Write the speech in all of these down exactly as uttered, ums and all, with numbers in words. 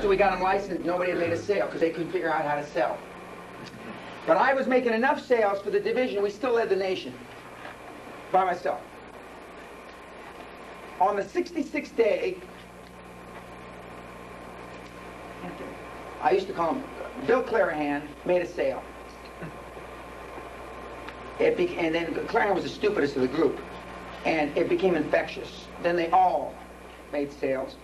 After we got them licensed, nobody had made a sale because they couldn't figure out how to sell. But I was making enough sales for the division, we still led the nation by myself. On the sixty-sixth day, I used to call him, Bill Clarahan made a sale. It be, and then Clarahan was the stupidest of the group, and it became infectious. Then they all made sales.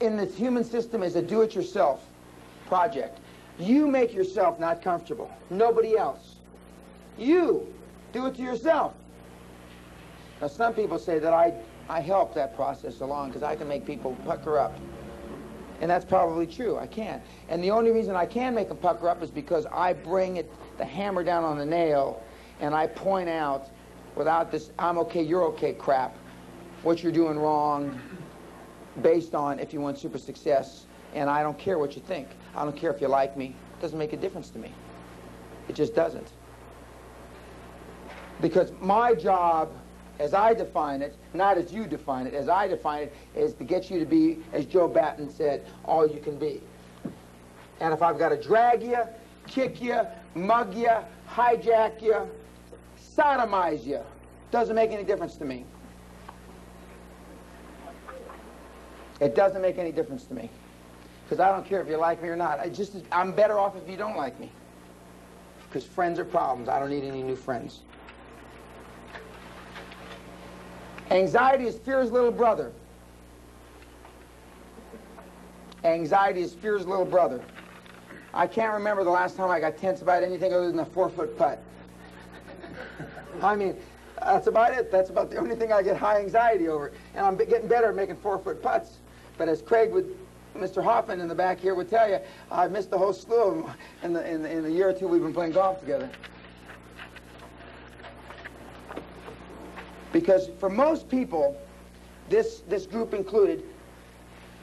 In the human system is a do-it-yourself project. You make yourself not comfortable. Nobody else. You do it to yourself. Now, some people say that I, I help that process along because I can make people pucker up. And that's probably true. I can. And the only reason I can make them pucker up is because I bring it, the hammer down on the nail, and I point out, without this I'm okay, you're okay crap, what you're doing wrong, based on if you want super success, and I don't care what you think. I don't care if you like me. It doesn't make a difference to me. It just doesn't. Because my job, as I define it, not as you define it, as I define it, is to get you to be, as Joe Batten said, all you can be. And if I've got to drag you, kick you, mug you, hijack you, sodomize you, doesn't make any difference to me. It doesn't make any difference to me, because I don't care if you like me or not. I just, I'm better off if you don't like me, because friends are problems. I don't need any new friends. Anxiety is fear's little brother. Anxiety is fear's little brother. I can't remember the last time I got tense about anything other than a four-foot putt. I mean, that's about it. That's about the only thing I get high anxiety over. And I'm getting better at making four-foot putts. But as Craig would, Mister Hoffman in the back here would tell you, I've missed the whole slew of them in the, in the, in the year or two we've been playing golf together. Because for most people, this, this group included,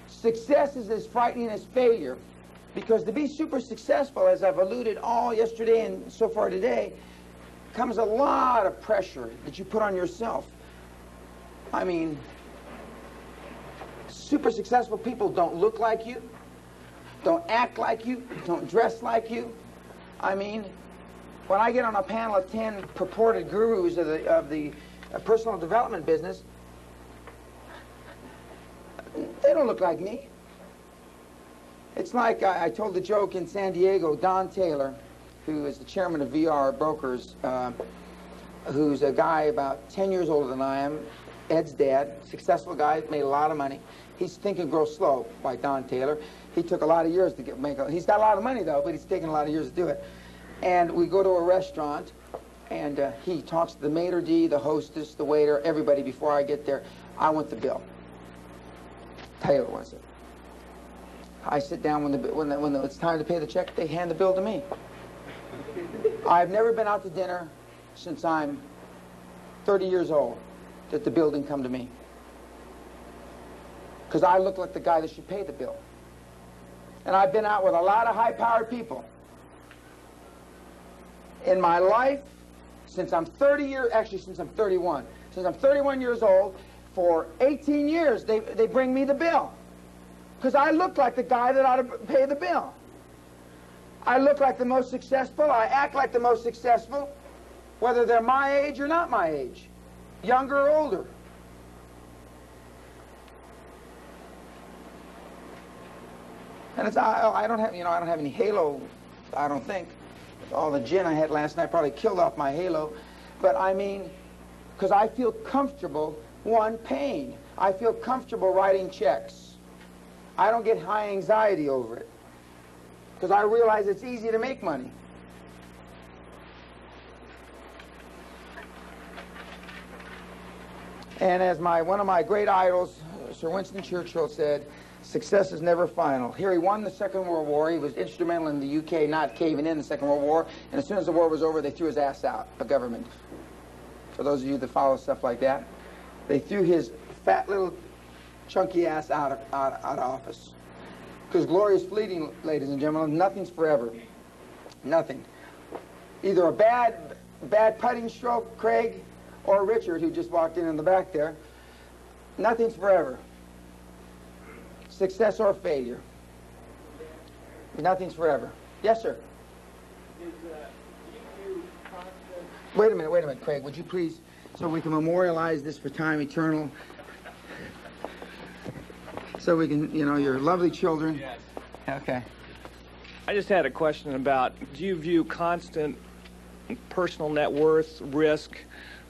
success is as frightening as failure. Because to be super successful, as I've alluded all yesterday and so far today, comes a lot of pressure that you put on yourself. I mean, super successful people don't look like you, don't act like you, don't dress like you. I mean, when I get on a panel of ten purported gurus of the, of the uh, personal development business, they don't look like me. It's like I, I told the joke in San Diego, Don Taylor, who is the chairman of V R Brokers, uh, who's a guy about ten years older than I am, Ed's dad, successful guy, made a lot of money. He's think and grow slow, like Don Taylor. He took a lot of years to get, make a, he's got a lot of money though, but he's taken a lot of years to do it. And we go to a restaurant, and uh, he talks to the maitre d', the hostess, the waiter, everybody before I get there. I want the bill. Taylor wants it. I sit down when, the, when, the, when the, it's time to pay the check, they hand the bill to me. I've never been out to dinner since I'm thirty years old that the bill didn't come to me. Because I look like the guy that should pay the bill. And I've been out with a lot of high-powered people. In my life, since I'm thirty years, actually since I'm thirty-one, since I'm thirty-one years old, for eighteen years they, they bring me the bill. Because I look like the guy that ought to pay the bill. I look like the most successful, I act like the most successful, whether they're my age or not my age, younger or older. And it's, I, I don't have, you know, I don't have any halo, I don't think. All the gin I had last night probably killed off my halo. But I mean, because I feel comfortable, one, paying. I feel comfortable writing checks. I don't get high anxiety over it. Because I realize it's easy to make money. And as my one of my great idols, Sir Winston Churchill, said, success is never final. Here he won the Second World War. He was instrumental in the U K not caving in the Second World War. And as soon as the war was over, they threw his ass out, the government. For those of you that follow stuff like that, they threw his fat little chunky ass out of, out, out of office. Because glory is fleeting, ladies and gentlemen. Nothing's forever. Nothing. Either a bad bad putting stroke, Craig, or Richard, who just walked in in the back there, nothing's forever. Success or failure, nothing's forever. Yes, sir? Is, uh, you process... Wait a minute, wait a minute, Craig, would you please, so we can memorialize this for time eternal, so we can, you know, your lovely children. Yes. Okay. I just had a question about, do you view constant personal net worth, risk,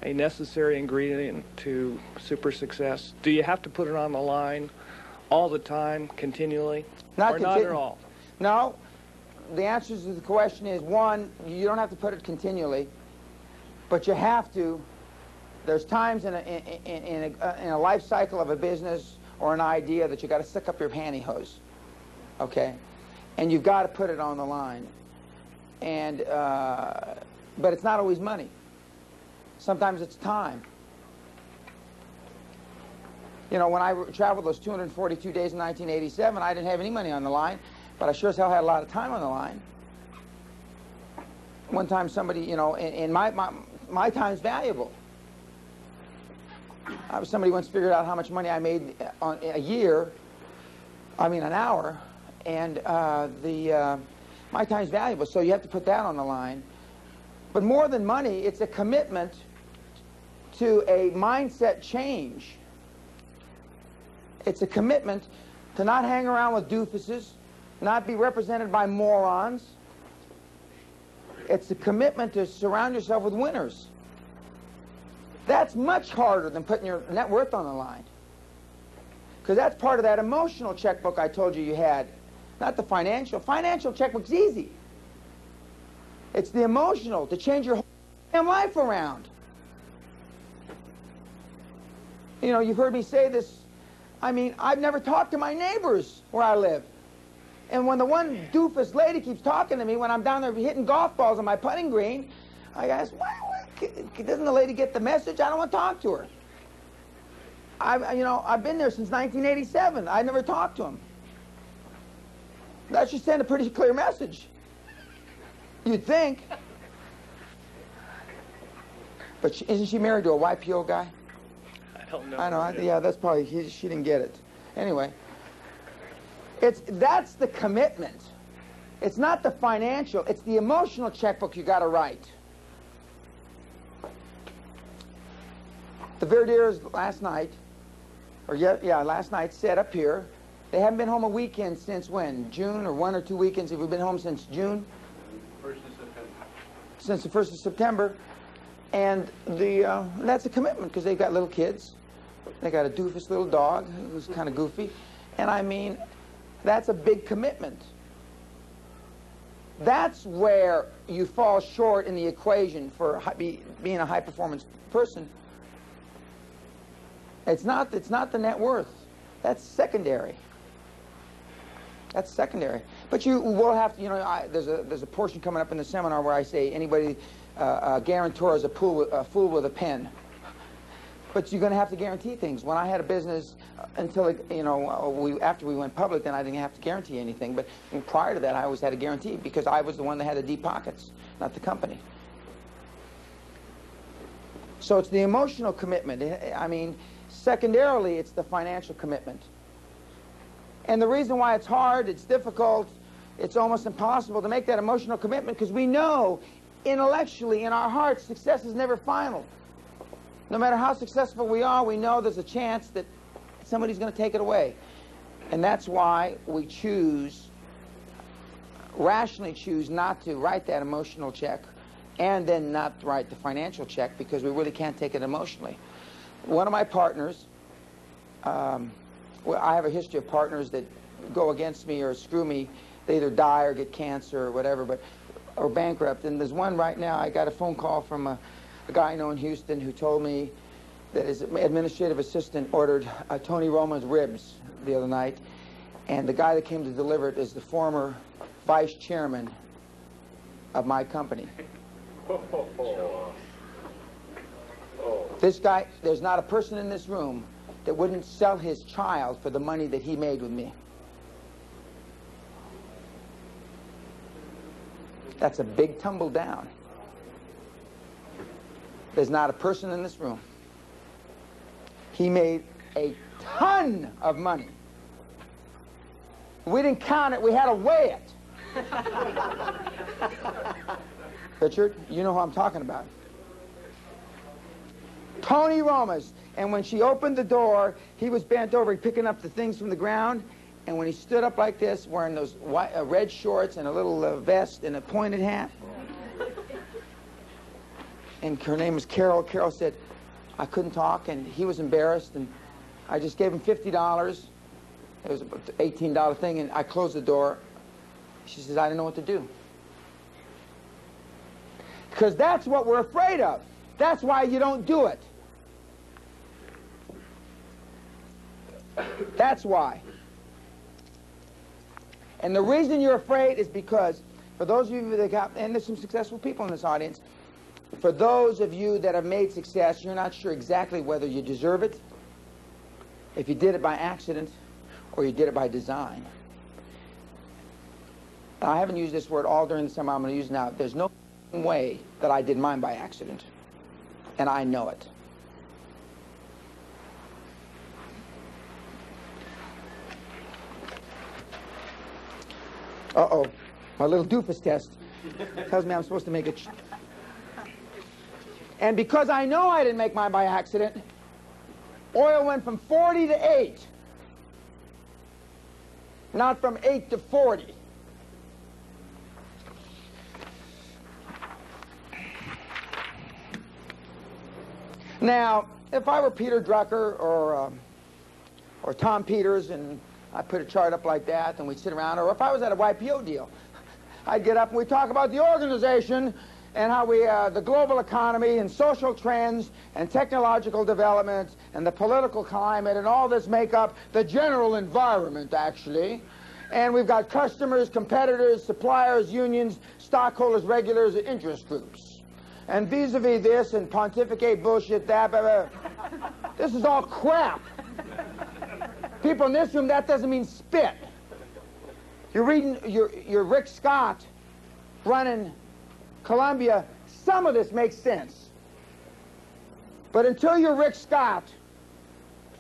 a necessary ingredient to super success? Do you have to put it on the line all the time, continually, not or conti not at all? No. The answer to the question is, one, you don't have to put it continually, but you have to. There's times in a, in, in, a, in a life cycle of a business or an idea that you got to stick up your pantyhose, okay? And you've got to put it on the line. And, uh, but it's not always money. Sometimes it's time. You know, when I traveled those two hundred forty-two days in nineteen eighty-seven, I didn't have any money on the line, but I sure as hell had a lot of time on the line. One time somebody, you know, and, and my, my, my time's valuable. I, somebody once figured out how much money I made on a year, I mean an hour, and uh, the, uh, my time's valuable, so you have to put that on the line. But more than money, it's a commitment to a mindset change. It's a commitment to not hang around with doofuses, not be represented by morons. It's a commitment to surround yourself with winners. That's much harder than putting your net worth on the line, because that's part of that emotional checkbook I told you you had. Not the financial. Financial checkbook's easy. It's the emotional, to change your whole damn life around. You know, you've heard me say this. I mean, I've never talked to my neighbors where I live. And when the one doofus lady keeps talking to me when I'm down there hitting golf balls on my putting green, I ask, why, why doesn't the lady get the message? I don't want to talk to her. I, you know, I've been there since nineteen eighty-seven. I never talked to him. That should send a pretty clear message, you'd think. But she, isn't she married to a Y P O guy? I don't know. I know. I, yeah, that's probably, he, she didn't get it. Anyway, it's, that's the commitment. It's not the financial. It's the emotional checkbook you got to write. The Verdiers last night, or yeah, yeah, last night said up here, they haven't been home a weekend since when? June, or one or two weekends? Have we been home since June? First of September. Since the first of September, and the uh, that's a commitment, because they've got little kids, they got a doofus little dog who's kind of goofy, and I mean, that's a big commitment. That's where you fall short in the equation for be, being a high performance person. It's not. It's not the net worth. That's secondary. That's secondary. But you will have to, you know, I, there's, a, there's a portion coming up in the seminar where I say anybody uh, uh, guarantor is a, pool with, a fool with a pen. But you're going to have to guarantee things. When I had a business uh, until, it, you know, uh, we, after we went public, then I didn't have to guarantee anything. But prior to that, I always had a guarantee, because I was the one that had the deep pockets, not the company. So it's the emotional commitment. I mean, secondarily, it's the financial commitment. And the reason why it's hard, it's difficult, it's almost impossible to make that emotional commitment, because we know intellectually in our hearts success is never final. No matter how successful we are, we know there's a chance that somebody's going to take it away. And that's why we choose, rationally choose, not to write that emotional check and then not write the financial check, because we really can't take it emotionally. One of my partners, um, well, I have a history of partners that go against me or screw me. They either die or get cancer or whatever, but or bankrupt. And there's one right now. I got a phone call from a, a guy I know in Houston who told me that his administrative assistant ordered uh, Tony Roma's ribs the other night, and the guy that came to deliver it is the former vice chairman of my company. This guy, there's not a person in this room that wouldn't sell his child for the money that he made with me. That's a big tumble down. There's not a person in this room. He made a ton of money. We didn't count it. We had to weigh it. Richard, you know who I'm talking about. Tony Roma's. And when she opened the door, he was bent over picking up the things from the ground. And when he stood up like this, wearing those white, uh, red shorts and a little uh, vest and a pointed hat, and her name was Carol. Carol said, I couldn't talk, and he was embarrassed, and I just gave him fifty dollars. It was an eighteen dollar thing, and I closed the door. She says, I didn't know what to do. Because that's what we're afraid of. That's why you don't do it. That's why. And the reason you're afraid is because, for those of you that got, and there's some successful people in this audience, for those of you that have made success, you're not sure exactly whether you deserve it, if you did it by accident, or you did it by design. I haven't used this word all during the summer. I'm going to use it now. There's no way that I did mine by accident, and I know it. Uh-oh, my little doofus test tells me I'm supposed to make it. And because I know I didn't make mine by accident, oil went from forty to eight. Not from eight to forty. Now, if I were Peter Drucker or, um, or Tom Peters, and I put a chart up like that and we'd sit around, or if I was at a Y P O deal, I'd get up and we'd talk about the organization and how we, uh, the global economy and social trends and technological development and the political climate and all this make up the general environment, actually. And we've got customers, competitors, suppliers, unions, stockholders, regulators, and interest groups. And vis-a-vis this and pontificate bullshit that, blah, blah. This is all crap. People in this room, that doesn't mean spit. You're reading, you're, you're Rick Scott running Columbia, some of this makes sense. But until you're Rick Scott,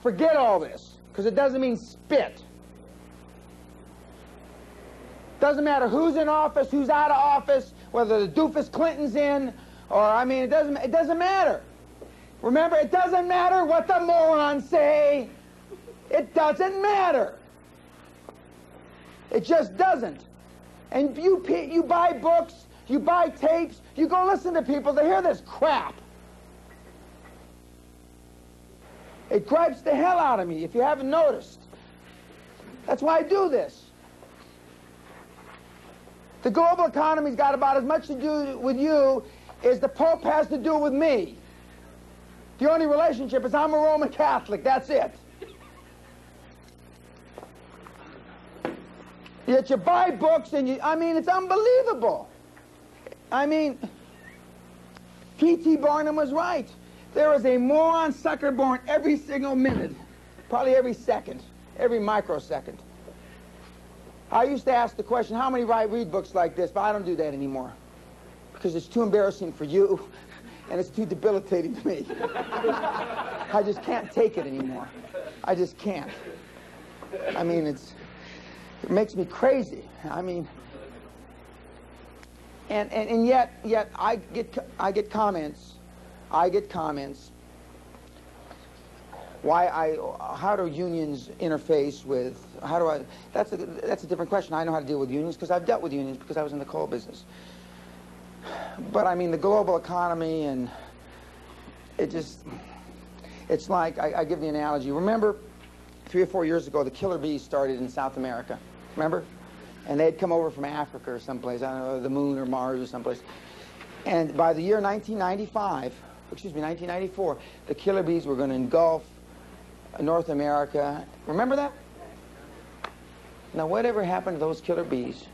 forget all this, because it doesn't mean spit. Doesn't matter who's in office, who's out of office, whether the doofus Clinton's in, or, I mean, it doesn't, it doesn't matter. Remember, it doesn't matter what the morons say. It doesn't matter. It just doesn't. And you, you buy books, you buy tapes, you go listen to people to hear this crap. It gripes the hell out of me, if you haven't noticed. That's why I do this. The global economy's got about as much to do with you as the Pope has to do with me. The only relationship is I'm a Roman Catholic, that's it. Yet you buy books and you, I mean, it's unbelievable. I mean, P T Barnum was right. There is a moron sucker born every single minute, probably every second, every microsecond. I used to ask the question, how many write read books like this? But I don't do that anymore because it's too embarrassing for you and it's too debilitating to me. I just can't take it anymore. I just can't. I mean, it's, it makes me crazy. I mean... And, and, and yet, yet I get, I get comments, I get comments, why I, how do unions interface with, how do I, that's a, that's a different question. I know how to deal with unions because I've dealt with unions because I was in the coal business. But I mean the global economy and it just, it's like, I, I give the analogy. Remember three or four years ago, the killer bees started in South America, remember? And they'd come over from Africa or someplace, I don't know, the moon or Mars or someplace. And by the year nineteen ninety-five, excuse me, nineteen ninety-four, the killer bees were going to engulf North America. Remember that? Now, whatever happened to those killer bees?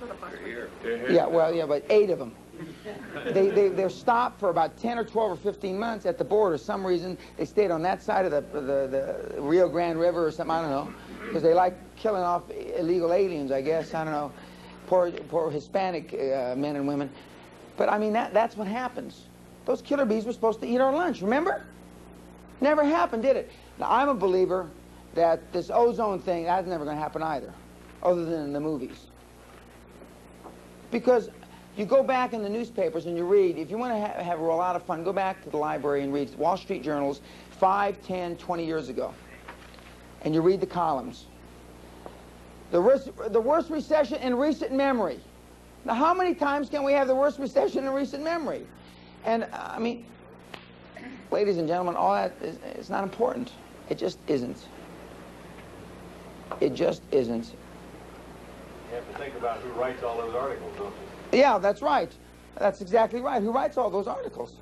They're here. They're here. Yeah, well, yeah, but eight of them. they, they, they were stopped for about ten or twelve or fifteen months at the border. For some reason, they stayed on that side of the, the, the Rio Grande River or something, I don't know. Because they like killing off illegal aliens, I guess. I don't know, poor, poor Hispanic uh, men and women. But I mean, that, that's what happens. Those killer bees were supposed to eat our lunch, remember? Never happened, did it? Now, I'm a believer that this ozone thing, that's never going to happen either, other than in the movies. Because you go back in the newspapers and you read, if you want to ha have a lot of fun, go back to the library and read Wall Street Journals five, ten, twenty years ago. And you read the columns. The worst, the worst recession in recent memory. Now, how many times can we have the worst recession in recent memory? And, uh, I mean, ladies and gentlemen, all that is it's not important. It just isn't. It just isn't. You have to think about who writes all those articles, don't you? Yeah, that's right. That's exactly right. Who writes all those articles?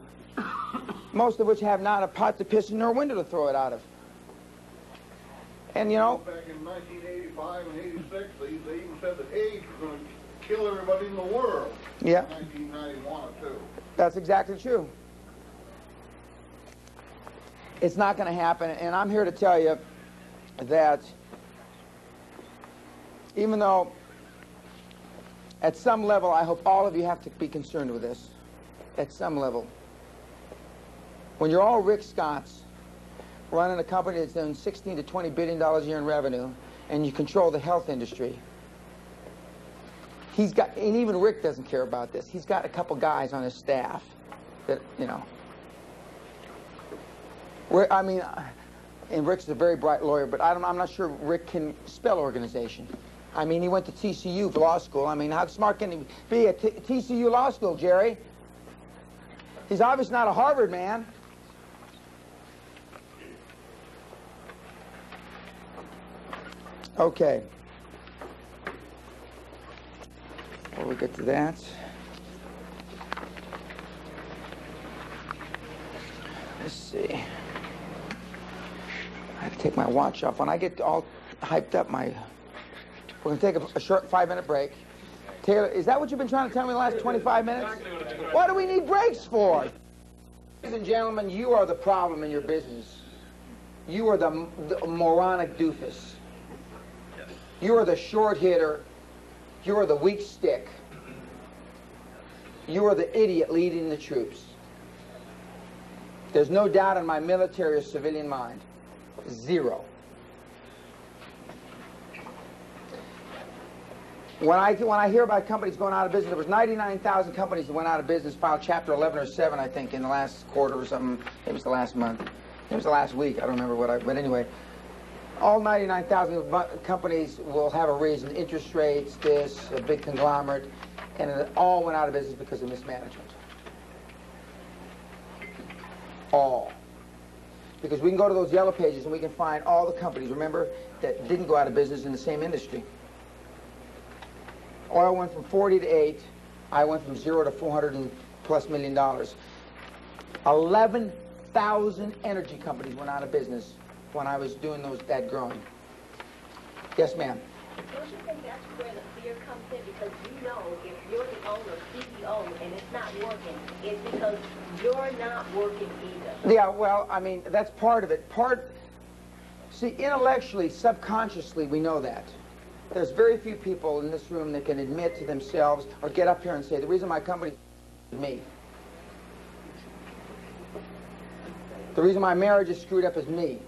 Most of which have not a pot to piss in nor a window to throw it out of. And, you know... Back in nineteen eighty-five and eighty-six, they, they even said that AIDS was going to kill everybody in the world. Yeah. In nineteen ninety-one or two. That's exactly true. It's not going to happen, and I'm here to tell you that even though at some level I hope all of you have to be concerned with this, at some level, when you're all Rick Scotts running a company that's doing sixteen to twenty billion dollars a year in revenue and you control the health industry, he's got, and even Rick doesn't care about this, he's got a couple guys on his staff that, you know, Rick, I mean, and Rick's a very bright lawyer, but I don't, I'm not sure Rick can spell organization. I mean, he went to T C U for law school. I mean, how smart can he be at T C U law school, Jerry? He's obviously not a Harvard man. Okay. Before we get to that. Let's see. I have to take my watch off. When I get all hyped up, my we're going to take a, a short five-minute break. Taylor, is that what you've been trying to tell me the last twenty-five minutes? What do we need breaks for? Ladies and gentlemen, you are the problem in your business. You are the, the moronic doofus. You are the short hitter. You are the weak stick. You are the idiot leading the troops. There's no doubt in my military or civilian mind. Zero. When I, when I hear about companies going out of business, there was ninety-nine thousand companies that went out of business, filed Chapter eleven or seven, I think, in the last quarter or something. It was the last month. It was the last week. I don't remember what I... But anyway, all ninety-nine thousand companies will have a reason. Interest rates, this, a big conglomerate. And it all went out of business because of mismanagement. All. Because we can go to those yellow pages and we can find all the companies, remember, that didn't go out of business in the same industry. Oil went from forty to eight. I went from zero to four hundred plus million dollars. eleven thousand energy companies went out of business when I was doing those that growing. Yes, ma'am. Don't you think that's where the fear comes in? Because you know if you're the owner, C E O, and it's not working, it's because you're not working either. Yeah, well, I mean, that's part of it. Part, see, intellectually, subconsciously, we know that. There's very few people in this room that can admit to themselves or get up here and say, the reason my company is me. The reason my marriage is screwed up is me.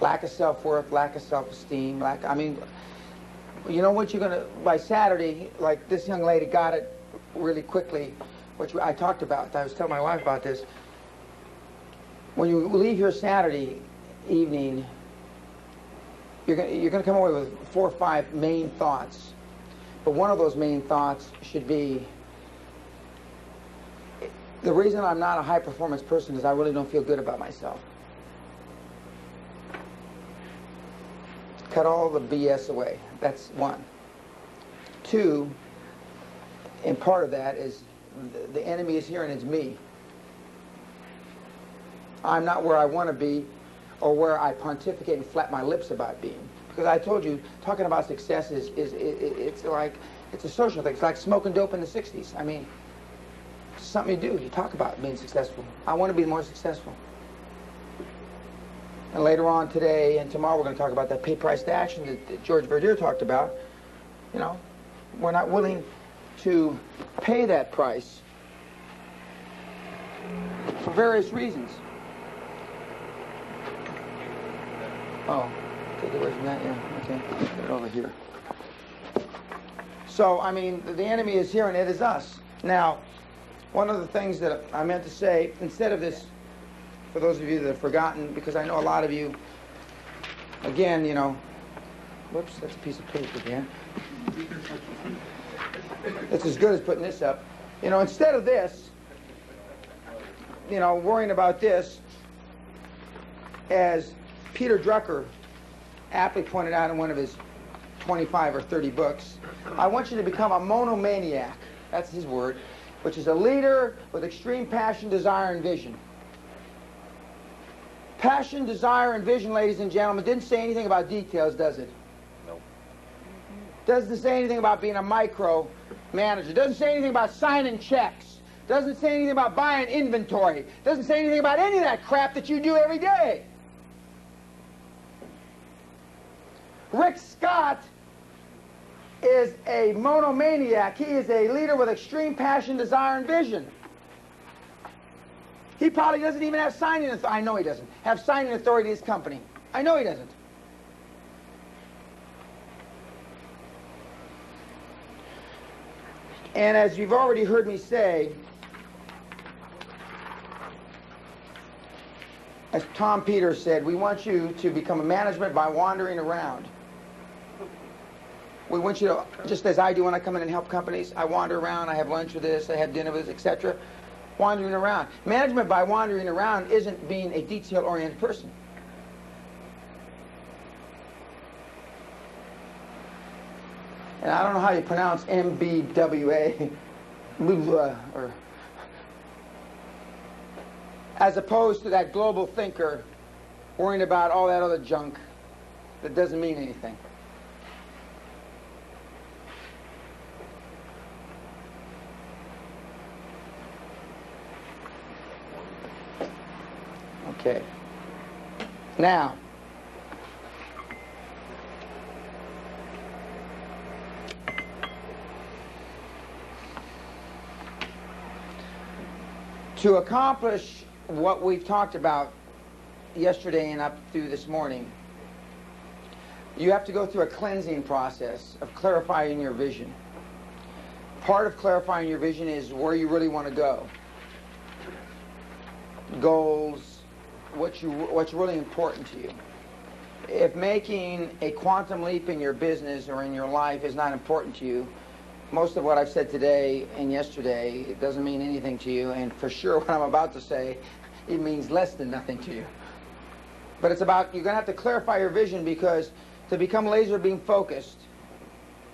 Lack of self-worth, lack of self-esteem, lack, I mean, you know what you're going to, by Saturday, like this young lady got it really quickly, which I talked about, I was telling my wife about this. When you leave here Saturday evening, you're going you're going to come away with four or five main thoughts. But one of those main thoughts should be, the reason I'm not a high-performance person is I really don't feel good about myself. Cut all the B S away. That's one. Two, and part of that is the, the enemy is here and it's me. I'm not where I want to be or where I pontificate and flap my lips about being. Because I told you, talking about success is, is it, it's like, it's a social thing. It's like smoking dope in the sixties. I mean, it's something you do. You talk about being successful. I want to be more successful. And later on today and tomorrow we're going to talk about that pay price to action that, that George Verdier talked about. You know, we're not willing to pay that price for various reasons. Oh, take it away from that, yeah, okay, put it over here. So, I mean, the enemy is here and it is us. Now, one of the things that I meant to say, instead of this, for those of you that have forgotten, because I know a lot of you, again, you know, whoops, that's a piece of paper again. It's as good as putting this up. You know, instead of this, you know, worrying about this, as Peter Drucker aptly pointed out in one of his twenty-five or thirty books, I want you to become a monomaniac, that's his word, which is a leader with extreme passion, desire, and vision. Passion, desire, and vision, ladies and gentlemen, didn't say anything about details, does it? No. Doesn't say anything about being a micro manager. Doesn't say anything about signing checks. Doesn't say anything about buying inventory. Doesn't say anything about any of that crap that you do every day. Rick Scott is a monomaniac. He is a leader with extreme passion, desire, and vision. He probably doesn't even have signing authority. I know he doesn't have signing authority in his company. I know he doesn't. And as you've already heard me say, as Tom Peters said, we want you to become a management by wandering around. We want you to, just as I do when I come in and help companies, I wander around, I have lunch with this, I have dinner with this, et cetera. Wandering around. Management by wandering around isn't being a detail-oriented person. And I don't know how you pronounce M B W A, or as opposed to that global thinker worrying about all that other junk that doesn't mean anything. Okay. Now, to accomplish what we've talked about yesterday and up through this morning, you have to go through a cleansing process of clarifying your vision. Part of clarifying your vision is where you really want to go. Goals, What you, what's really important to you. If making a quantum leap in your business or in your life is not important to you, most of what I've said today and yesterday, it doesn't mean anything to you, and for sure what I'm about to say, it means less than nothing to you. But it's about, you're going to have to clarify your vision, because to become laser beam focused,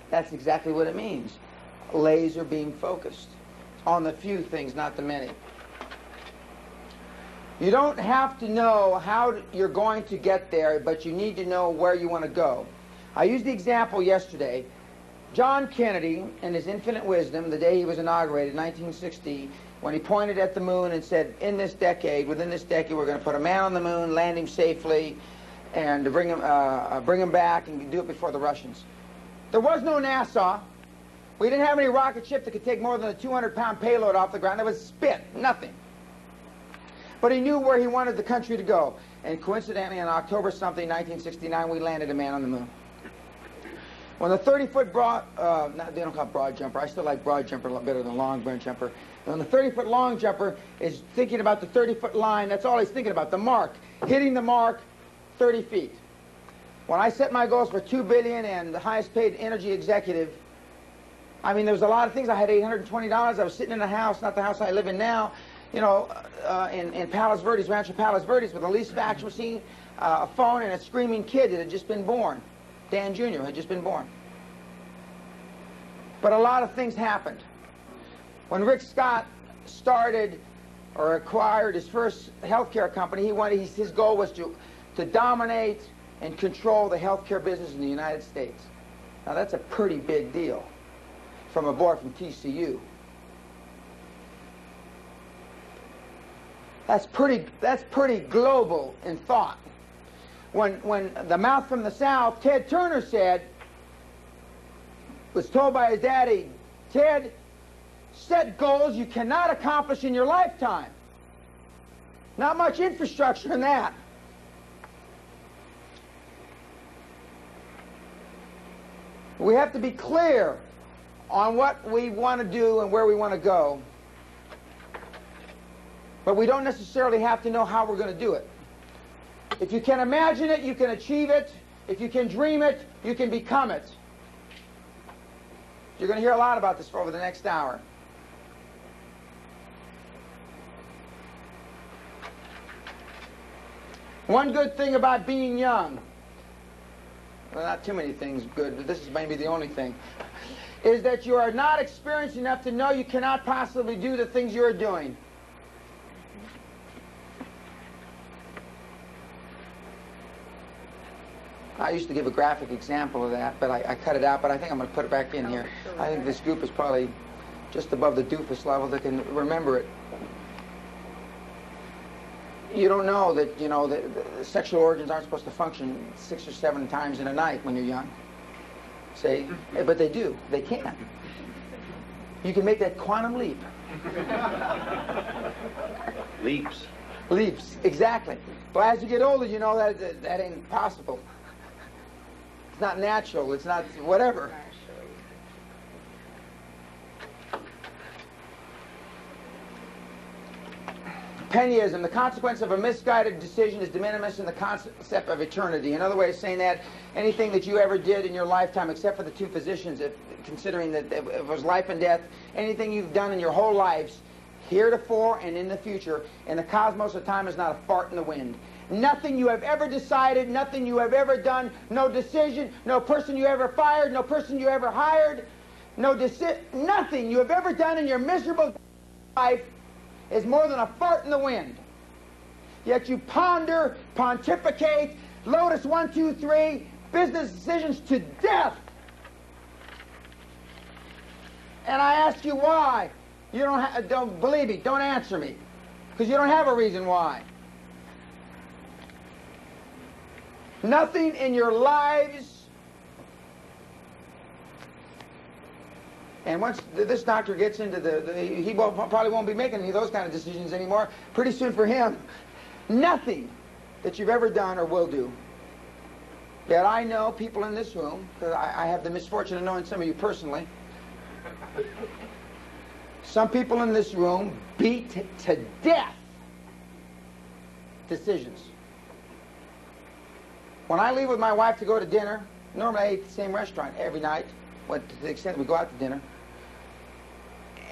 that's exactly what it means. Laser beam focused on the few things, not the many. You don't have to know how you're going to get there, but you need to know where you want to go. I used the example yesterday. John Kennedy, in his infinite wisdom, the day he was inaugurated in nineteen sixty, when he pointed at the moon and said, in this decade, within this decade, we're going to put a man on the moon, land him safely, and to bring him, uh, bring him back, and do it before the Russians. There was no NASA. We didn't have any rocket ship that could take more than a two hundred pound payload off the ground. It was spit, nothing. But he knew where he wanted the country to go. And coincidentally, on October something, nineteen sixty-nine, we landed a man on the moon. When the thirty foot broad, uh, not, they don't call it broad jumper. I still like broad jumper a lot better than long branch jumper. When the thirty foot long jumper is thinking about the thirty foot line, that's all he's thinking about, the mark. Hitting the mark, thirty feet. When I set my goals for two billion dollars and the highest paid energy executive, I mean, there was a lot of things. I had eight hundred twenty dollars. I was sitting in a house, not the house I live in now, you know, uh, in, in Palos Verdes, Rancho Palos Verdes, with a lease-back machine, uh, a phone, and a screaming kid that had just been born. Dan Junior had just been born. But a lot of things happened. When Rick Scott started or acquired his first healthcare company, he wanted, his, his goal was to, to dominate and control the healthcare business in the United States. Now, that's a pretty big deal from a boy from T C U. That's pretty, that's pretty global in thought. When, when the mouth from the South, Ted Turner, said, was told by his daddy, "Ted, set goals you cannot accomplish in your lifetime." Not much infrastructure in that. We have to be clear on what we want to do and where we want to go. But we don't necessarily have to know how we're going to do it. If you can imagine it, you can achieve it. If you can dream it, you can become it. You're going to hear a lot about this for over the next hour. One good thing about being young, well, not too many things good, but this is maybe the only thing, is that you are not experienced enough to know you cannot possibly do the things you are doing. I used to give a graphic example of that, but I, I cut it out, but I think I'm going to put it back in here. I think this group is probably just above the doofus level that can remember it. You don't know that, you know, that the sexual organs aren't supposed to function six or seven times in a night when you're young. See? But they do. They can. You can make that quantum leap. Leaps. Leaps, exactly. But as you get older, you know that that, that ain't possible. It's not natural, it's not whatever. Pennyism, the consequence of a misguided decision is de minimis in the concept of eternity. Another way of saying that, anything that you ever did in your lifetime, except for the two physicians, if, considering that it was life and death, anything you've done in your whole lives, heretofore and in the future, in the cosmos of time is not a fart in the wind. Nothing you have ever decided, nothing you have ever done, no decision, no person you ever fired, no person you ever hired, no deci- nothing you have ever done in your miserable life is more than a fart in the wind. Yet you ponder, pontificate, Lotus one, two, three, business decisions to death. And I ask you why. You don't, ha- don't believe me, don't answer me, because you don't have a reason why. Nothing in your lives, and once th this doctor gets into the, the he won't, probably won't be making any of those kind of decisions anymore, pretty soon for him, nothing that you've ever done or will do. Yet I know people in this room, because I, I have the misfortune of knowing some of you personally, some people in this room beat to death decisions. When I leave with my wife to go to dinner, normally I eat the same restaurant every night, but to the extent we go out to dinner.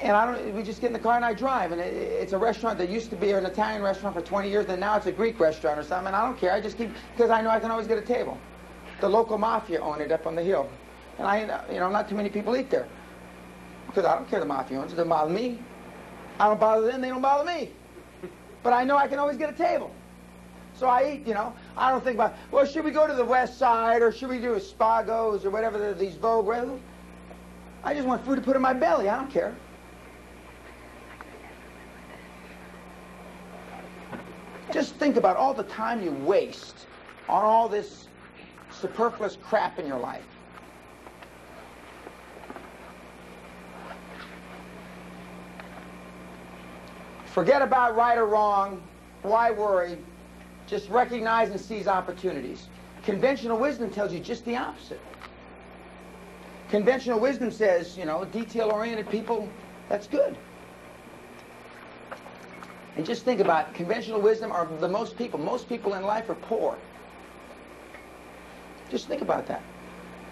And I don't, we just get in the car and I drive, and it, it's a restaurant that used to be an Italian restaurant for twenty years, and now it's a Greek restaurant or something, and I don't care. I just keep, because I know I can always get a table. The local mafia owned it up on the hill. And I, you know, not too many people eat there. Because I don't care the mafia owns it, it doesn't bother me. I don't bother them, they don't bother me. But I know I can always get a table. So I eat, you know, I don't think about, well, should we go to the west side, or should we do Spago's, or whatever, these Vogue, I just want food to put in my belly, I don't care. Just think about all the time you waste on all this superfluous crap in your life. Forget about right or wrong, why worry? Just recognize and seize opportunities. Conventional wisdom tells you just the opposite. Conventional wisdom says, you know, detail-oriented people, that's good. And just think about it. Conventional wisdom are the most people. Most people in life are poor. Just think about that.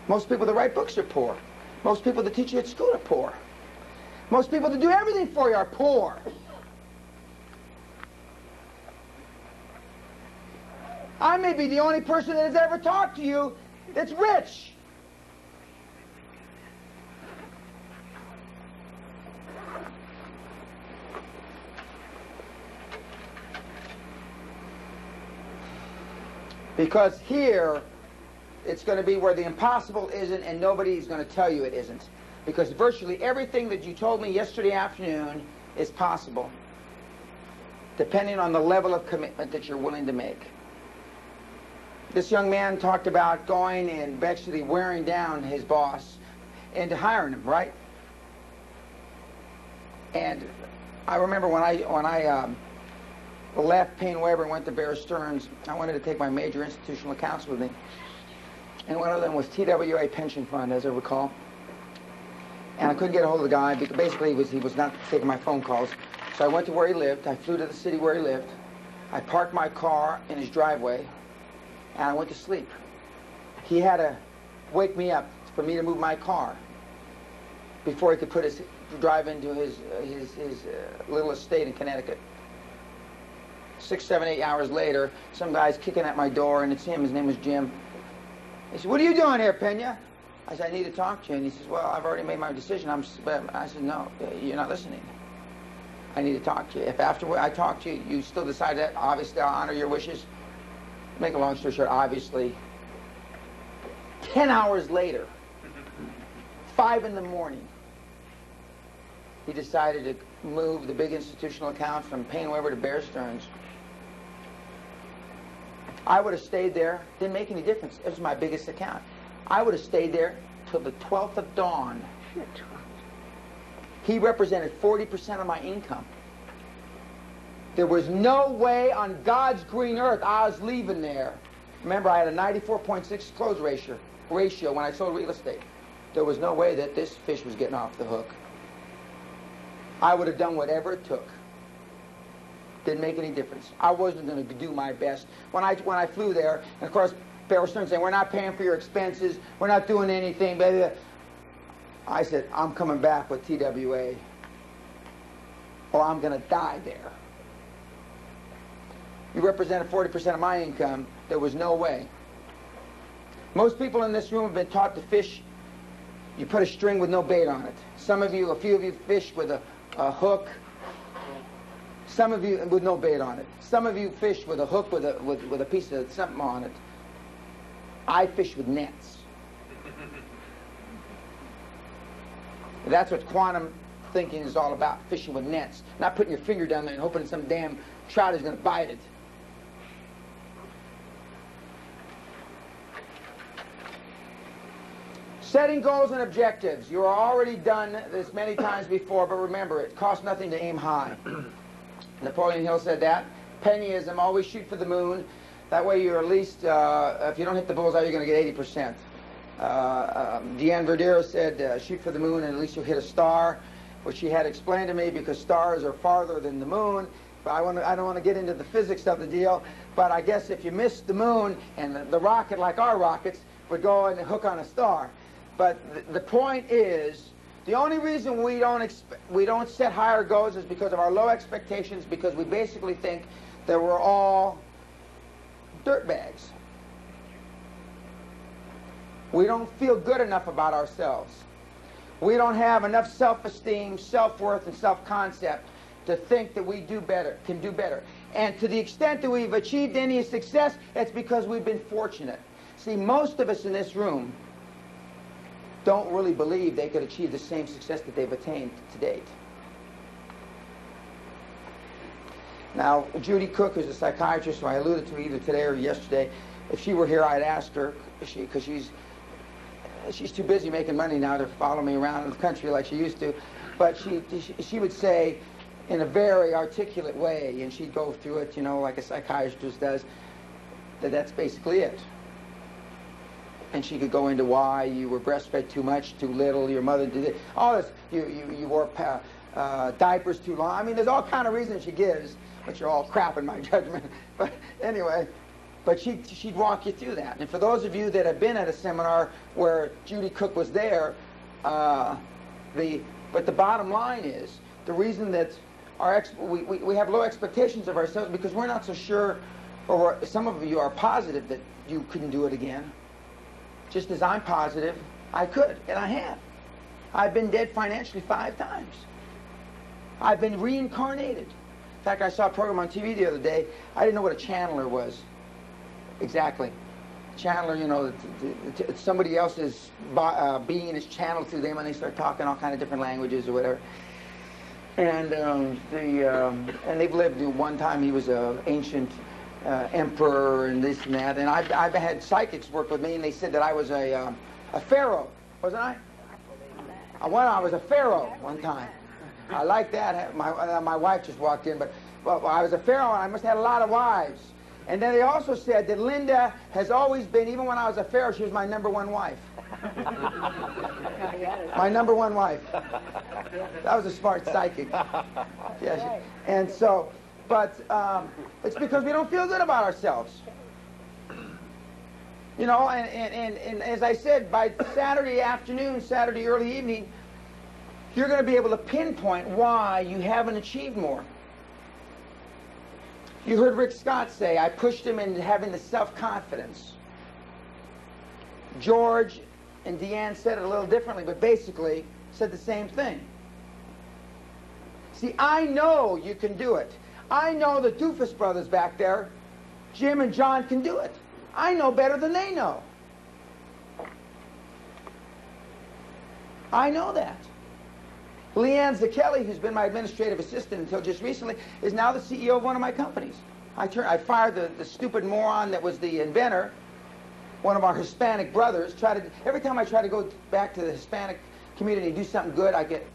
Most people that write books are poor. Most people that teach you at school are poor. Most people that do everything for you are poor. I may be the only person that has ever talked to you that's rich. Because here, it's going to be where the impossible isn't and nobody's going to tell you it isn't. Because virtually everything that you told me yesterday afternoon is possible, depending on the level of commitment that you're willing to make. This young man talked about going and basically wearing down his boss into hiring him, right? And I remember when I when I um, left Payne Weber and went to Bear Stearns, I wanted to take my major institutional accounts with me, and one of them was T W A Pension Fund, as I recall. And I couldn't get a hold of the guy because basically he was he was not taking my phone calls. So I went to where he lived. I flew to the city where he lived. I parked my car in his driveway, and I went to sleep. He had to wake me up for me to move my car before he could put his drive into his uh, his, his uh, little estate in Connecticut. Six, seven, eight hours later, some guy's kicking at my door, and it's him. His name was Jim. He said, "What are you doing here, Pena?" I said, "I need to talk to you." And he says, "Well, I've already made my decision." I'm, but I said, "No, you're not listening. I need to talk to you. If after I talk to you, you still decide that, obviously I'll honor your wishes." Make a long story short, obviously, ten hours later, five in the morning, he decided to move the big institutional account from Payne Weber to Bear Stearns. I would have stayed there. Didn't make any difference. It was my biggest account. I would have stayed there till the twelfth of dawn. He represented forty percent of my income. There was no way on God's green earth I was leaving there. Remember, I had a ninety-four point six close ratio, ratio when I sold real estate. There was no way that this fish was getting off the hook. I would have done whatever it took. Didn't make any difference. I wasn't going to do my best. When I, when I flew there, and of course, Bear Stearns saying, "We're not paying for your expenses. We're not doing anything, baby." I said, "I'm coming back with T W A, or I'm going to die there. You represented forty percent of my income. There was no way." Most people in this room have been taught to fish. You put a string with no bait on it. Some of you, a few of you, fish with a, a hook. Some of you with no bait on it. Some of you fish with a hook with a with, with a piece of something on it. I fish with nets. That's what quantum thinking is all about, fishing with nets. Not putting your finger down there and hoping some damn trout is going to bite it. Setting goals and objectives. You are already done this many times before, but remember, it costs nothing to aim high. Napoleon Hill said that. Pennyism, always shoot for the moon. That way you're at least, uh, if you don't hit the bullseye, you're going to get eighty percent. Uh, um, Deanne Verdero said, uh, shoot for the moon and at least you'll hit a star, which she had explained to me because stars are farther than the moon. But I, wanna, I don't want to get into the physics of the deal, but I guess if you miss the moon and the, the rocket, like our rockets, would go and hook on a star. But th the point is, the only reason we don't, we don't set higher goals is because of our low expectations, because we basically think that we're all dirtbags. We don't feel good enough about ourselves. We don't have enough self-esteem, self-worth, and self-concept to think that we do better, can do better. And to the extent that we've achieved any success, it's because we've been fortunate. See, most of us in this room don't really believe they could achieve the same success that they've attained to date. Now, Judy Cook, who's a psychiatrist who I alluded to either today or yesterday, if she were here, I'd ask her, because she, she's, she's too busy making money now to follow me around the country like she used to. But she, she would say in a very articulate way, and she'd go through it, you know, like a psychiatrist does, that that's basically it. And she could go into why you were breastfed too much, too little, your mother did it, all this, you, you, you wore uh, diapers too long. I mean, there's all kind of reasons she gives, which are all crap in my judgment. But anyway, but she, she'd walk you through that. And for those of you that have been at a seminar where Judy Cook was there, uh, the, but the bottom line is, the reason that our ex we, we, we have low expectations of ourselves because we're not so sure, or some of you are positive that you couldn't do it again. Just as I'm positive, I could, and I have. I've been dead financially five times. I've been reincarnated. In fact, I saw a program on T V the other day. I didn't know what a channeler was exactly. Channeler, you know, somebody else's uh, being is channeled through them, and they start talking all kind of different languages or whatever. And um, the um, and they've lived. You know, one time he was an ancient Uh, emperor and this and that, and I've, I've had psychics work with me, and they said that I was a, um, a pharaoh, wasn't I? I went, I was a pharaoh one time. I like that. My, uh, my wife just walked in, but well, I was a pharaoh, and I must have had a lot of wives. And then they also said that Linda has always been, even when I was a pharaoh, she was my number one wife. My number one wife. That was a smart psychic. Yeah, she, and so, but um, it's because we don't feel good about ourselves. You know, and, and, and, and as I said, by Saturday afternoon, Saturday early evening, you're going to be able to pinpoint why you haven't achieved more. You heard Rick Scott say, I pushed him into having the self-confidence. George and Deanne said it a little differently, but basically said the same thing. See, I know you can do it. I know the Doofus brothers back there, Jim and John, can do it. I know better than they know. I know that. Leanne Zakelli, who's been my administrative assistant until just recently, is now the C E O of one of my companies. I, turned, I fired the, the stupid moron that was the inventor, one of our Hispanic brothers. Try to, every time I try to go back to the Hispanic community and do something good, I get...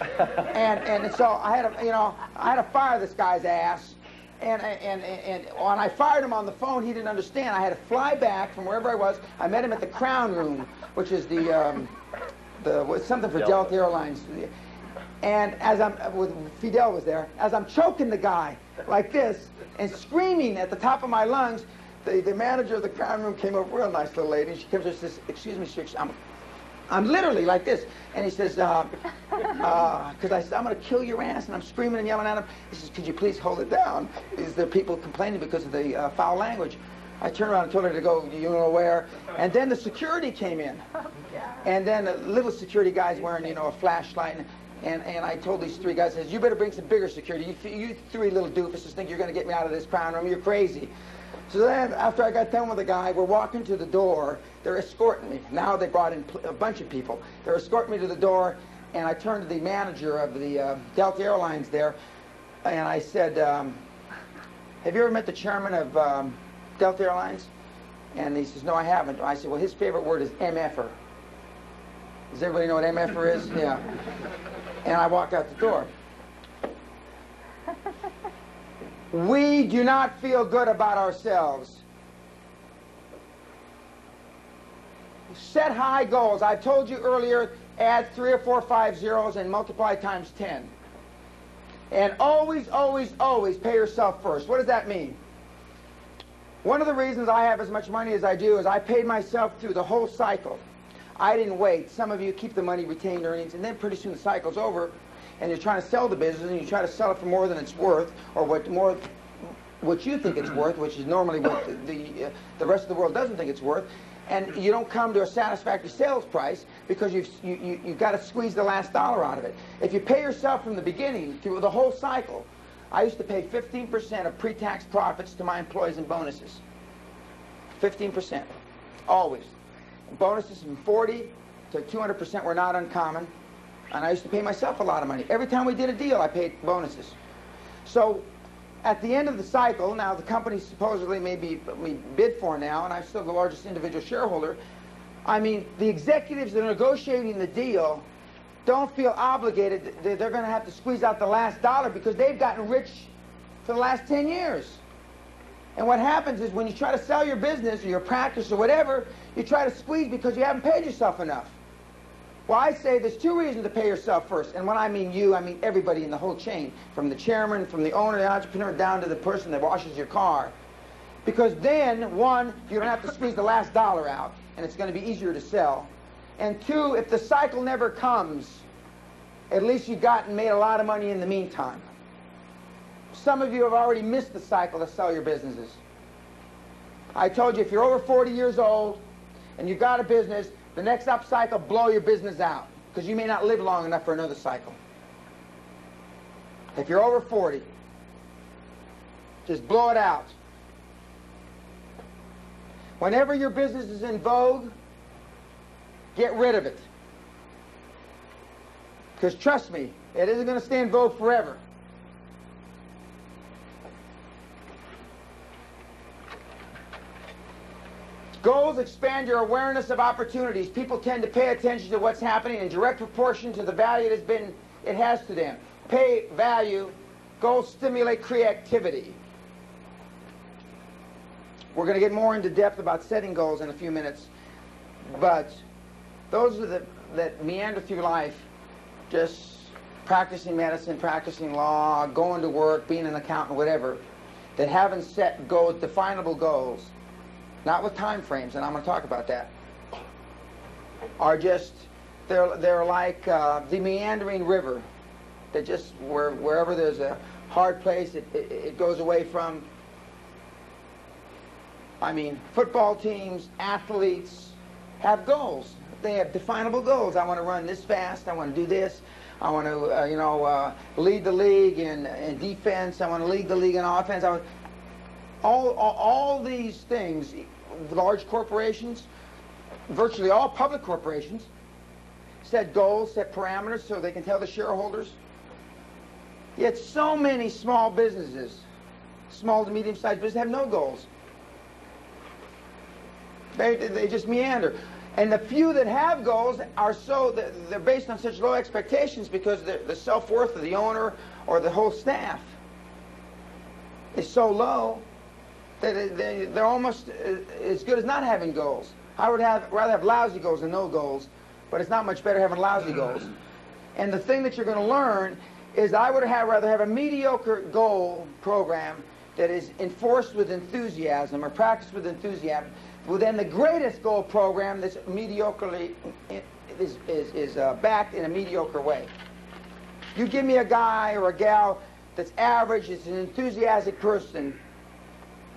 and, and so I had, a, you know, I had to fire this guy's ass. And, and, and, and when I fired him on the phone, he didn't understand. I had to fly back from wherever I was. I met him at the Crown Room, which is the... Um, The, something for Delta Airlines, and as I'm with Fidel was there, as I'm choking the guy like this and screaming at the top of my lungs, the, the manager of the Crown Room came over, real nice little lady, and she comes and says, "Excuse me, sir, I'm, I'm literally like this," and he says, "Uh, uh, because I said I'm going to kill your ass," and I'm screaming and yelling at him. He says, "Could you please hold it down? Is there people complaining because of the uh, foul language?" I turned around and told her to go, you know where, and then the security came in, and then the little security guys wearing, you know, a flashlight, and, and, and I told these three guys, I says, you better bring some bigger security, you, you three little doofuses think you're going to get me out of this Crown Room, you're crazy. So then, after I got done with the guy, we're walking to the door, they're escorting me, now they brought in a bunch of people, they're escorting me to the door, and I turned to the manager of the uh, Delta Airlines there, and I said, um, have you ever met the chairman of... Um, Delta Airlines? And he says, no, I haven't. I said, well, his favorite word is M F R. Does everybody know what M F R is? Yeah. And I walked out the door. We do not feel good about ourselves. Set high goals. I told you earlier, add three or four five zeros and multiply times ten. And always, always, always pay yourself first. What does that mean? One of the reasons I have as much money as I do is I paid myself through the whole cycle. I didn't wait. Some of you keep the money, retained earnings, and then pretty soon the cycle's over, and you're trying to sell the business, and you try to sell it for more than it's worth, or what more, what you think it's worth, which is normally what the the, uh, the rest of the world doesn't think it's worth, and you don't come to a satisfactory sales price because you've you, you, you've got to squeeze the last dollar out of it. If you pay yourself from the beginning through the whole cycle. I used to pay fifteen percent of pre-tax profits to my employees in bonuses. fifteen percent, always. Bonuses from forty to two hundred percent were not uncommon, and I used to pay myself a lot of money. Every time we did a deal, I paid bonuses. So at the end of the cycle, now the company supposedly may be bid for now, and I'm still the largest individual shareholder, I mean, the executives that are negotiating the deal don't feel obligated that they're going to have to squeeze out the last dollar because they've gotten rich for the last ten years. And what happens is when you try to sell your business or your practice or whatever, you try to squeeze because you haven't paid yourself enough. Well, I say there's two reasons to pay yourself first. And when I mean you, I mean everybody in the whole chain, from the chairman, from the owner, the entrepreneur, down to the person that washes your car. Because then, one, you don't have to squeeze the last dollar out, and it's going to be easier to sell. And two, if the cycle never comes, at least you got and made a lot of money in the meantime. Some of you have already missed the cycle to sell your businesses. I told you, if you're over forty years old and you've got a business, the next up cycle, blow your business out, because you may not live long enough for another cycle. If you're over forty, just blow it out. Whenever your business is in vogue, get rid of it. Because trust me, it isn't going to stay in vogue forever. Goals expand your awareness of opportunities. People tend to pay attention to what's happening in direct proportion to the value it has been, it has to them. Pay value. Goals stimulate creativity. We're going to get more into depth about setting goals in a few minutes, but those are the, that meander through life, just practicing medicine, practicing law, going to work, being an accountant, whatever, that haven't set goals, definable goals, not with time frames, and I'm going to talk about that, are just, they're, they're like uh, the meandering river that just, where, wherever there's a hard place, it, it, it goes away from. I mean, football teams, athletes have goals. They have definable goals. I want to run this fast. I want to do this. I want to, uh, you know, uh, lead the league in, in defense. I want to lead the league in offense. I want... all, all, all these things, large corporations, virtually all public corporations, set goals, set parameters so they can tell the shareholders. Yet so many small businesses, small to medium-sized businesses, have no goals. They, they just meander. And the few that have goals are so, they're based on such low expectations because the self-worth of the owner or the whole staff is so low that they're almost as good as not having goals. I would have, rather have lousy goals than no goals, but it's not much better having lousy goals. And the thing that you're going to learn is I would have, rather have a mediocre goal program that is enforced with enthusiasm or practiced with enthusiasm within the greatest goal program that's mediocrely is, is, is uh, backed in a mediocre way. You give me a guy or a gal that's average, is an enthusiastic person,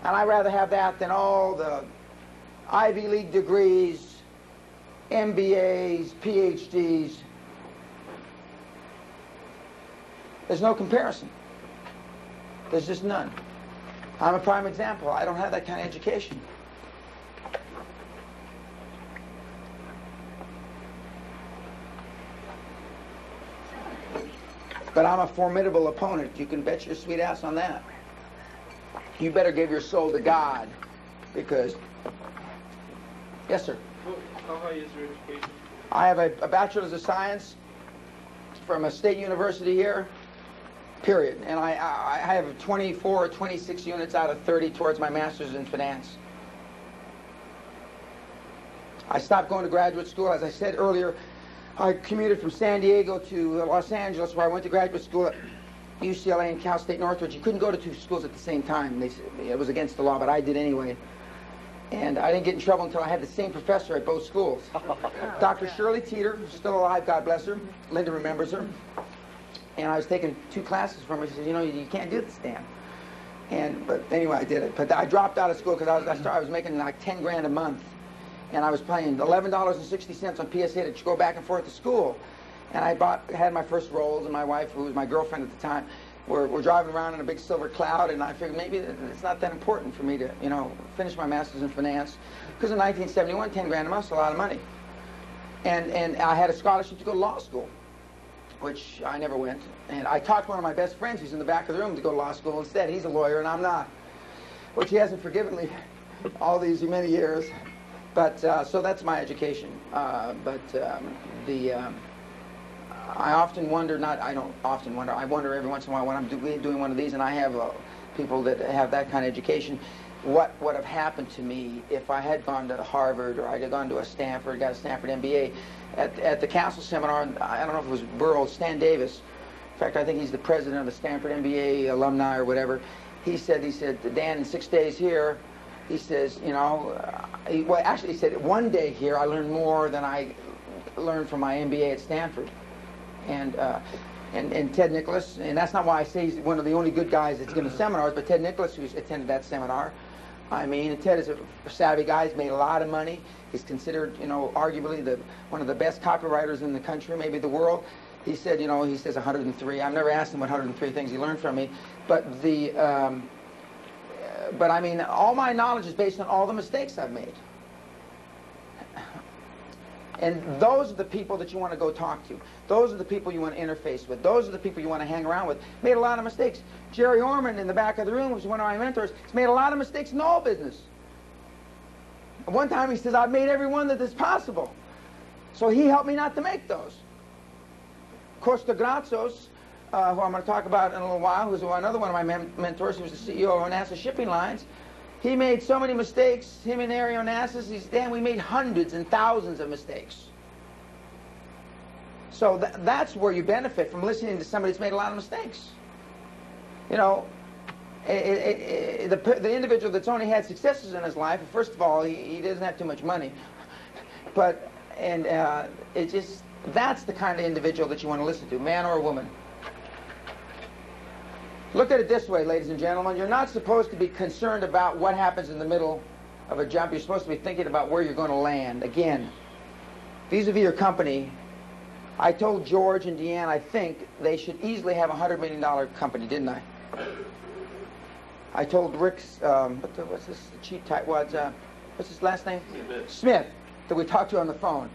and I'd rather have that than all the Ivy League degrees, M B As, P H Ds. There's no comparison. There's just none. I'm a prime example. I don't have that kind of education. But I'm a formidable opponent. You can bet your sweet ass on that. You better give your soul to God, because... Yes, sir? How high is your education? I have a, a bachelor's of science from a state university here, period. And I, I, I have twenty-four or twenty-six units out of thirty towards my master's in finance. I stopped going to graduate school, as I said earlier. I commuted from San Diego to Los Angeles, where I went to graduate school at U C L A and Cal State Northridge. You couldn't go to two schools at the same time. They, it was against the law, but I did anyway. And I didn't get in trouble until I had the same professor at both schools. Doctor Shirley Teeter, still alive, God bless her. Linda remembers her. And I was taking two classes from her. She said, you know, you, you can't do this, Dan. And, but anyway, I did it. But I dropped out of school because I was, I started, I was making like ten grand a month. And I was paying eleven dollars and sixty cents on P S A to go back and forth to school. And I bought, had my first Rolls, and my wife, who was my girlfriend at the time, were, were driving around in a big silver cloud, and I figured maybe it's not that important for me to, you know, finish my master's in finance. Because in nineteen seventy-one, ten grand a month is a lot of money. And, and I had a scholarship to go to law school, which I never went. And I talked one of my best friends, who's in the back of the room, to go to law school instead. He's a lawyer, and I'm not, which he hasn't forgiven me all these many years. But uh, so that's my education. Uh, but um, the um, I often wonder, not I don't often wonder, I wonder every once in a while when I'm do doing one of these, and I have uh, people that have that kind of education, what would have happened to me if I had gone to Harvard, or I had gone to a Stanford, got a Stanford M B A. At, at the Castle Seminar, I don't know if it was Burroughs, Stan Davis, in fact I think he's the president of the Stanford M B A alumni or whatever, he said, he said, Dan, in six days here, he says, you know, uh, he, well, actually he said, one day here I learned more than I learned from my M B A at Stanford. And, uh, and, and Ted Nicholas, and that's not why I say he's one of the only good guys that's given seminars, but Ted Nicholas, who's attended that seminar, I mean, Ted is a savvy guy, he's made a lot of money, he's considered, you know, arguably the, one of the best copywriters in the country, maybe the world. He said, you know, he says one hundred and three, I've never asked him what one hundred and three things he learned from me, but the, um, But, I mean, all my knowledge is based on all the mistakes I've made. And those are the people that you want to go talk to. Those are the people you want to interface with. Those are the people you want to hang around with. Made a lot of mistakes. Jerry Orman in the back of the room, who's one of my mentors, has made a lot of mistakes in all business. One time he says, I've made every one that is possible. So he helped me not to make those. Costa Grazos, uh, who I'm going to talk about in a little while, who's another one of my men mentors, he was the C E O of NASA Shipping Lines. He made so many mistakes, him and Aero NASA, he said, damn, we made hundreds and thousands of mistakes. So th that's where you benefit from listening to somebody that's made a lot of mistakes. You know, it, it, it, the, the individual that's only had successes in his life, first of all, he, he doesn't have too much money. But, and uh, it just, that's the kind of individual that you want to listen to, man or woman. Look at it this way, ladies and gentlemen. You're not supposed to be concerned about what happens in the middle of a jump. You're supposed to be thinking about where you're going to land. Again, vis-a-vis your company, I told George and Deanne, I think, they should easily have a one hundred million dollar company, didn't I? I told Rick's, um, what the, what's this, the cheat type, what's, uh, what's his last name? Smith. Smith, that we talked to on the phone.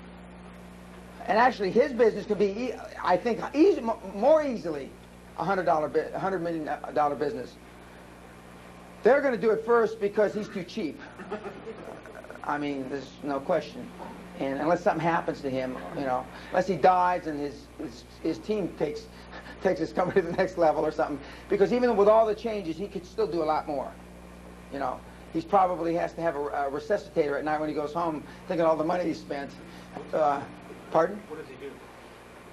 And actually, his business could be, e I think, easy, more easily a one hundred million dollar business. They're going to do it first because he's too cheap. I mean, there's no question. And unless something happens to him, you know, unless he dies and his, his, his team takes, takes his company to the next level or something. Because even with all the changes, he could still do a lot more. You know, he probably has to have a, a resuscitator at night when he goes home, thinking all the money he spent. Uh, pardon? What does he do?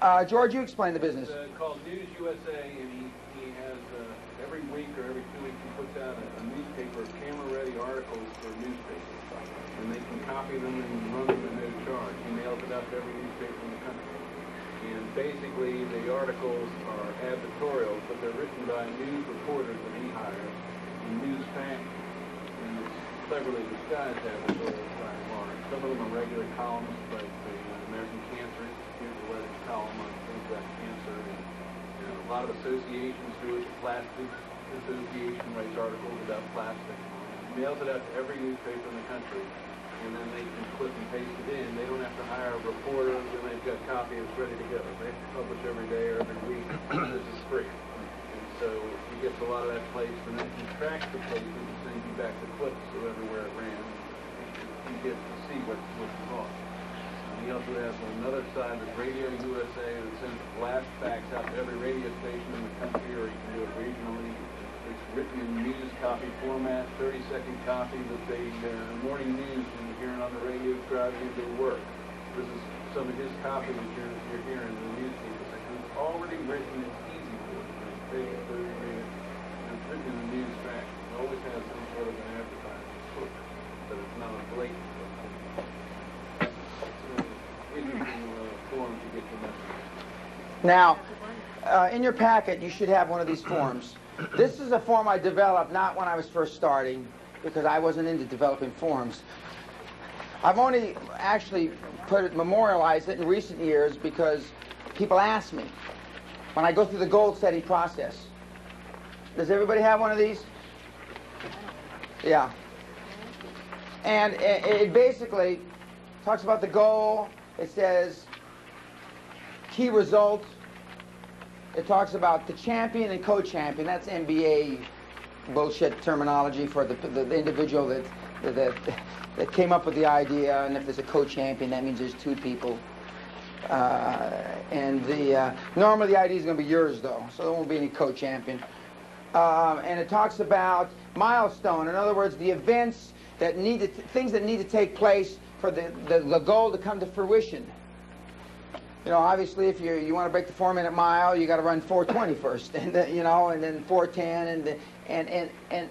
Uh, George, you explain the business. It's uh, called News U S A, and he, he has uh, every week or every two weeks he puts out a, a newspaper, camera-ready articles for newspapers. And they can copy them and run them in their charge. He mails it out to every newspaper in the country. And basically, the articles are advertorials, but they're written by news reporters that he hires and news facts. And it's cleverly disguised advertorials by and large. Some of them are regular columns, like the American Cancer Institute Weather column on things like cancer. And, you know, a lot of associations do it. The Plastics Association writes articles about plastic. He mails it out to every newspaper in the country, and then they can clip and paste it in. They don't have to hire a reporter, and they've got copies ready to go. They have to publish every day or every week. This is free. And so he gets a lot of that placed, and then he tracks the places and sends you back the clips to everywhere it ran. You get to see what what's involved. He also has another side of Radio U S A that sends blast facts out to every radio station in the country, or you can do it regionally. Written in news copy format, thirty second copy that they, uh, morning news and hearing on the radio driving to work. This is some of his copy that you're, you're hearing in the newspaper section. It's already written, it's easy for it. It's big, it's very big. It's written in the news fact. It always has some sort of an advertisement book, but it's not a blatant book. It's an interesting uh, form to get the message. Now, uh, in your packet, you should have one of these forms. This is a form I developed not when I was first starting, because I wasn't into developing forms. I've only actually put it, memorialized it in recent years because people ask me when I go through the goal setting process. Does everybody have one of these? Yeah. And it, it basically talks about the goal. It says key results. It talks about the champion and co-champion. That's N B A bullshit terminology for the, the, the individual that, that, that came up with the idea. And if there's a co-champion, that means there's two people. Uh, and the uh, normally the idea is going to be yours, though, so there won't be any co-champion. Um, and it talks about milestone. In other words, the events that need to, things that need to take place for the, the, the goal to come to fruition. You know, obviously, if you you want to break the four-minute mile, you got to run four twenty first, and then, you know, and then four ten, and the, and and and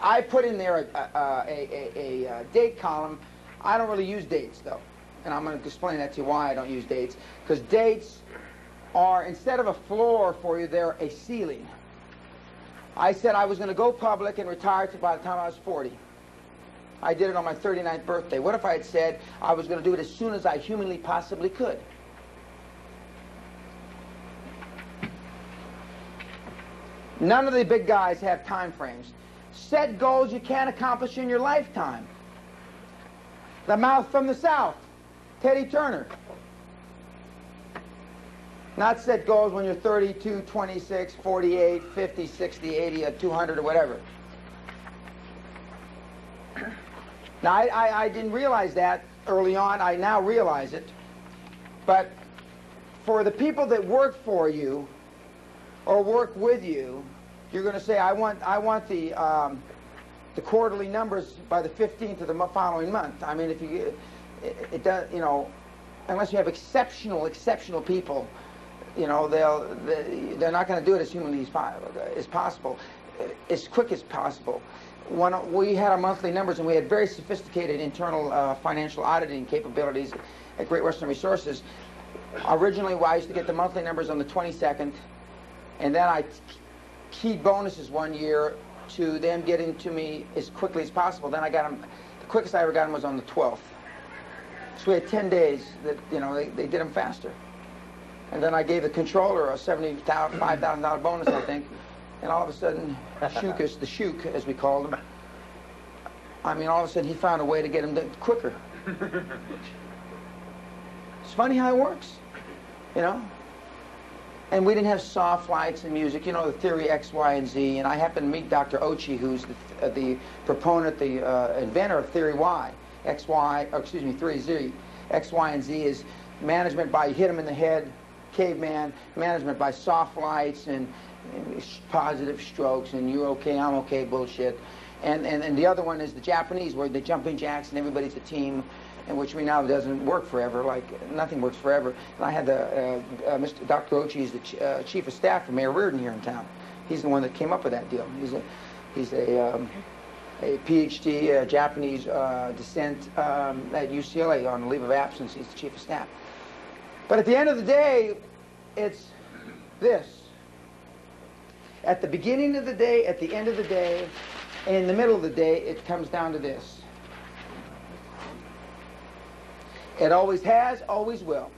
I put in there a a, a a a date column. I don't really use dates though, and I'm going to explain that to you why I don't use dates. Because dates are, instead of a floor for you, they're a ceiling. I said I was going to go public and retire to by the time I was forty. I did it on my thirty-ninth birthday. What if I had said I was going to do it as soon as I humanly possibly could? None of the big guys have time frames. Set goals you can't accomplish in your lifetime. The mouth from the south, Teddy Turner. Not set goals when you're thirty-two, twenty-six, forty-eight, fifty, sixty, eighty, or two hundred, or whatever. Now, I, I, I didn't realize that early on. I now realize it. But for the people that work for you or work with you, you're going to say, I want, I want the, um, the quarterly numbers by the fifteenth of the following month. I mean, if you, it, it does, you know, unless you have exceptional, exceptional people, you know, they'll, they, they're not going to do it as humanly as possible, as quick as possible. When we had our monthly numbers, and we had very sophisticated internal uh, financial auditing capabilities at Great Western Resources. Originally, well, I used to get the monthly numbers on the twenty-second, and then I keyed bonuses one year to them getting to me as quickly as possible. Then I got them, the quickest I ever got them was on the twelfth. So we had ten days that, you know, they, they did them faster. And then I gave the controller a seventy-five thousand dollar bonus, I think. And all of a sudden, Shukas, the Shuk, as we called him, I mean, all of a sudden he found a way to get him done quicker. It's funny how it works, you know? And we didn't have soft lights and music, you know, the theory X, Y, and Z. And I happened to meet Doctor Ouchi, who's the, uh, the proponent, the uh, inventor of theory Y. X, Y, oh, excuse me, theory Z. X, Y, and Z is management by hit him in the head, caveman, management by soft lights and positive strokes and you're okay, I'm okay bullshit. And, and and the other one is the Japanese, where they jumping jacks and everybody's a team, and which we now doesn't work forever. Like nothing works forever. And I had the uh, uh, Mister Doctor Ouchi is the ch uh, chief of staff for Mayor Reardon here in town. He's the one that came up with that deal. He's a he's a um, a PhD uh, Japanese uh, descent um, at U C L A on leave of absence. He's the chief of staff. But at the end of the day, it's this. At the beginning of the day, at the end of the day, and in the middle of the day, it comes down to this. It always has, always will.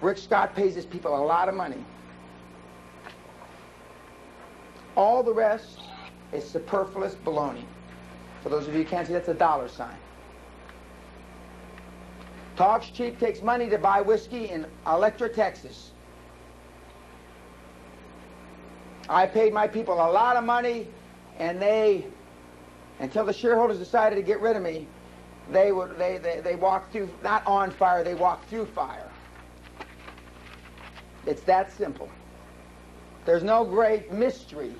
Rick Scott pays his people a lot of money. All the rest is superfluous baloney. For those of you who can't see, that's a dollar sign. Talks cheap, takes money to buy whiskey in Electra, Texas. I paid my people a lot of money, and they, until the shareholders decided to get rid of me, they would they, they, they walked through, not on fire, they walked through fire. It's that simple. There's no great mystery.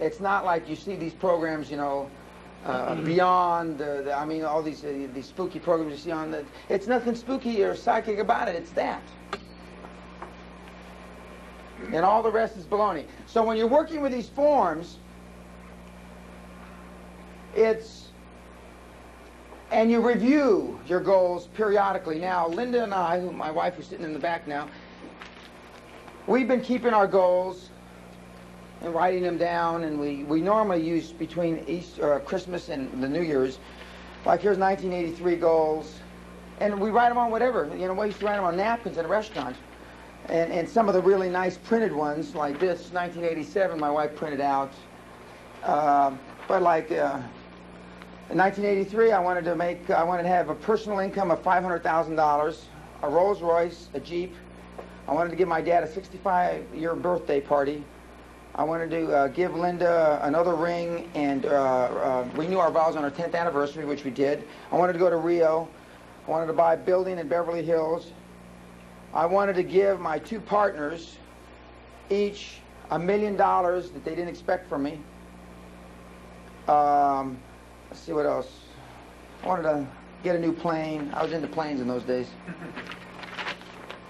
It's not like you see these programs, you know, uh, beyond, the, the, I mean, all these, uh, these spooky programs you see on the, it's nothing spooky or psychic about it, it's that. And all the rest is baloney. So when you're working with these forms, it's, and you review your goals periodically. Now, Linda and I, who, my wife who's sitting in the back now, we've been keeping our goals and writing them down, and we, we normally use between Easter, uh, Christmas and the New Year's, like here's nineteen eighty-three goals, and we write them on whatever. You know, we used to write them on napkins at a restaurant. And, and some of the really nice printed ones, like this, nineteen eighty-seven, my wife printed out. Uh, but like uh, in nineteen eighty-three, I wanted to make, I wanted to have a personal income of five hundred thousand dollars, a Rolls Royce, a Jeep. I wanted to give my dad a sixty-five year birthday party. I wanted to uh, give Linda another ring and uh, uh, renew our vows on our tenth anniversary, which we did. I wanted to go to Rio. I wanted to buy a building in Beverly Hills. I wanted to give my two partners each a million dollars that they didn't expect from me. Um, let's see what else. I wanted to get a new plane. I was into planes in those days.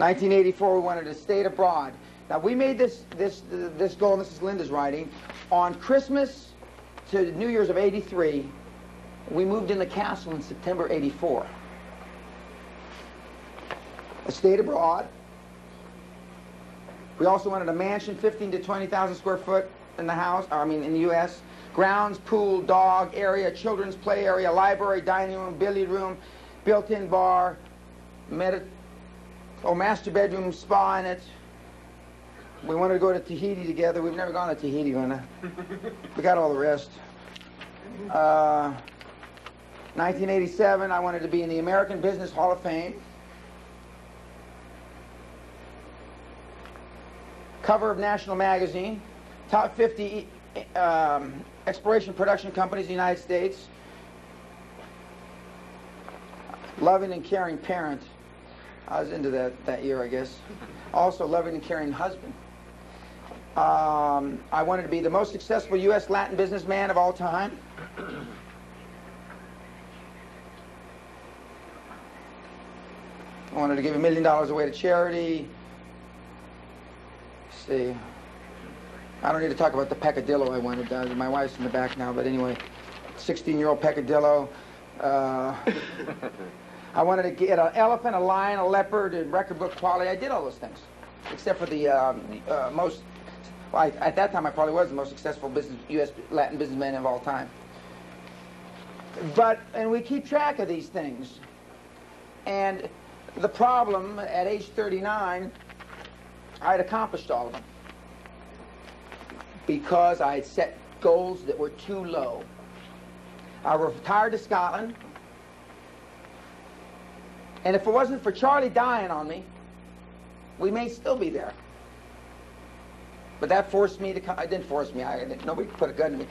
nineteen eighty-four, we wanted to stay abroad. Now we made this this uh, this goal, and this is Linda's writing, on Christmas to New Year's of eighty-three. We moved in the castle in September eighty-four. I stayed abroad. We also wanted a mansion, fifteen to twenty thousand square foot in the house, or I mean in the U S Grounds, pool, dog area, children's play area, library, dining room, billiard room, built-in bar, med or master bedroom, spa in it. We wanted to go to Tahiti together. We've never gone to Tahiti, Linda. We got all the rest. Uh, nineteen eighty-seven, I wanted to be in the American Business Hall of Fame. Cover of National Magazine, top fifty um, exploration production companies in the United States. Loving and caring parent. I was into that that year, I guess. Also loving and caring husband. Um, I wanted to be the most successful U S Latin businessman of all time. I wanted to give a million dollars away to charity. Let's see. I don't need to talk about the peccadillo I wanted. Uh, my wife's in the back now, but anyway, sixteen-year-old peccadillo. Uh, I wanted to get an elephant, a lion, a leopard, and record book quality. I did all those things, except for the um, uh, most, well, I, at that time I probably was the most successful business, U S Latin businessman of all time. But, and we keep track of these things. And the problem, at age thirty-nine, I had accomplished all of them because I had set goals that were too low. I retired to Scotland, and if it wasn't for Charlie dying on me, we may still be there. But that forced me to come. It didn't force me. I didn't, nobody put a gun to me.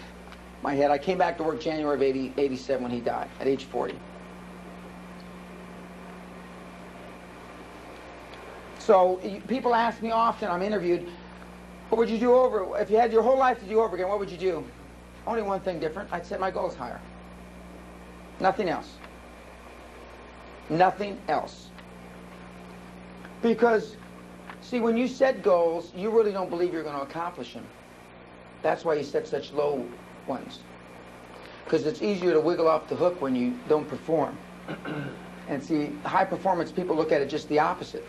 My head. I came back to work January of eighty, eighty-seven when he died at age forty. So you, people ask me often. I'm interviewed. What would you do over if you had your whole life to do over again? What would you do? Only one thing different. I'd set my goals higher. Nothing else. Nothing else. Because, see, when you set goals, you really don't believe you're going to accomplish them. That's why you set such low ones. Because it's easier to wiggle off the hook when you don't perform. And see, high performance people look at it just the opposite.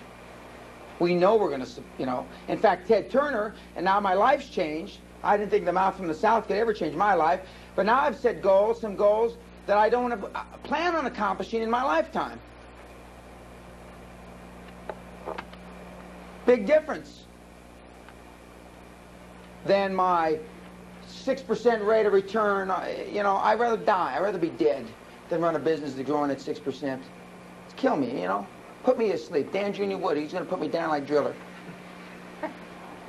We know we're going to, you know. In fact, Ted Turner, and now my life's changed. I didn't think the mouth from the South could ever change my life. But now I've set goals, some goals that I don't have, uh, plan on accomplishing in my lifetime. Big difference than my six percent rate of return. Uh, you know, I'd rather die. I'd rather be dead than run a business that's growing at six percent. It's kill me, you know. Put me to sleep. Dan Junior would. He's going to put me down like Driller. I'd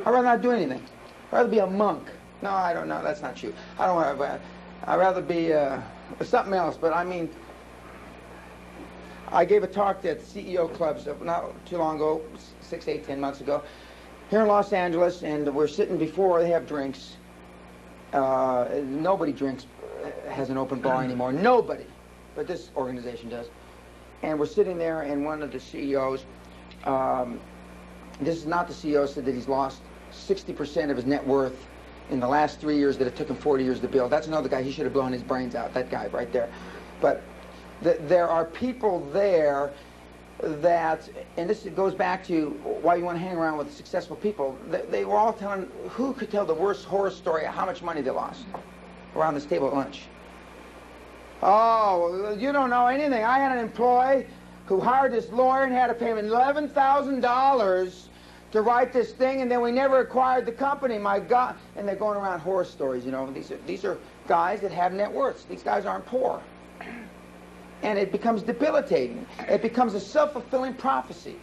rather not do anything. I'd rather be a monk. No, I don't know. That's not you. I don't want to. I'd rather be uh, something else. But I mean, I gave a talk at the C E O clubs not too long ago, six, eight, ten months ago, here in Los Angeles, and we're sitting before they have drinks. Uh, nobody drinks, has an open bar anymore. Nobody, but this organization does. And we're sitting there, and one of the C E Os, um, this is not the C E O, said that he's lost sixty percent of his net worth in the last three years that it took him forty years to build. That's another guy. He should have blown his brains out, that guy right there. But th there are people there that, and this goes back to why you want to hang around with successful people. Th they were all telling, who could tell the worst horror story of how much money they lost around this table at lunch? Oh, you don't know anything. I had an employee who hired this lawyer and had to pay him eleven thousand dollars to write this thing, and then we never acquired the company, my God. And they're going around horror stories, you know. These are, these are guys that have net worths. These guys aren't poor. And it becomes debilitating. It becomes a self-fulfilling prophecy.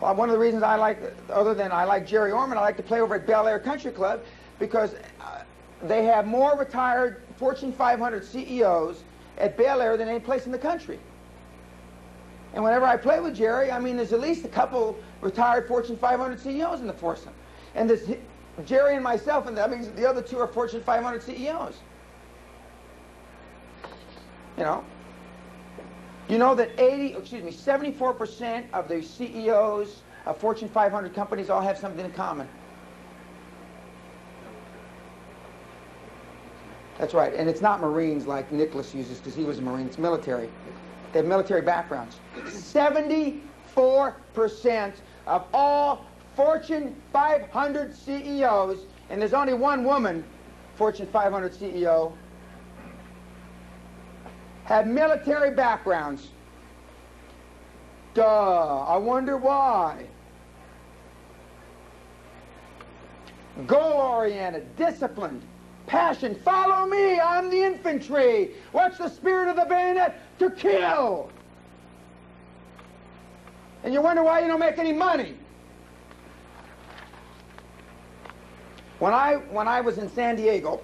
Well, one of the reasons I like, other than I like Jerry Orman, I like to play over at Bel Air Country Club because uh, they have more retired Fortune five hundred C E Os at Bel Air than any place in the country. And whenever I play with Jerry, I mean, there's at least a couple retired Fortune five hundred C E Os in the foursome. And there's Jerry and myself, and that means the other two are Fortune five hundred C E Os. You know? You know that eighty, excuse me, seventy-four percent of the C E Os of Fortune five hundred companies all have something in common. That's right. And it's not Marines like Nicholas uses, because he was a Marine. It's military. They have military backgrounds. seventy-four percent of all Fortune five hundred C E Os, and there's only one woman, Fortune five hundred C E O, have military backgrounds. Duh. I wonder why. Goal-oriented, disciplined. Passion. Follow me. I'm the infantry. What's the spirit of the bayonet? To kill. And you wonder why you don't make any money. When I, when I was in San Diego,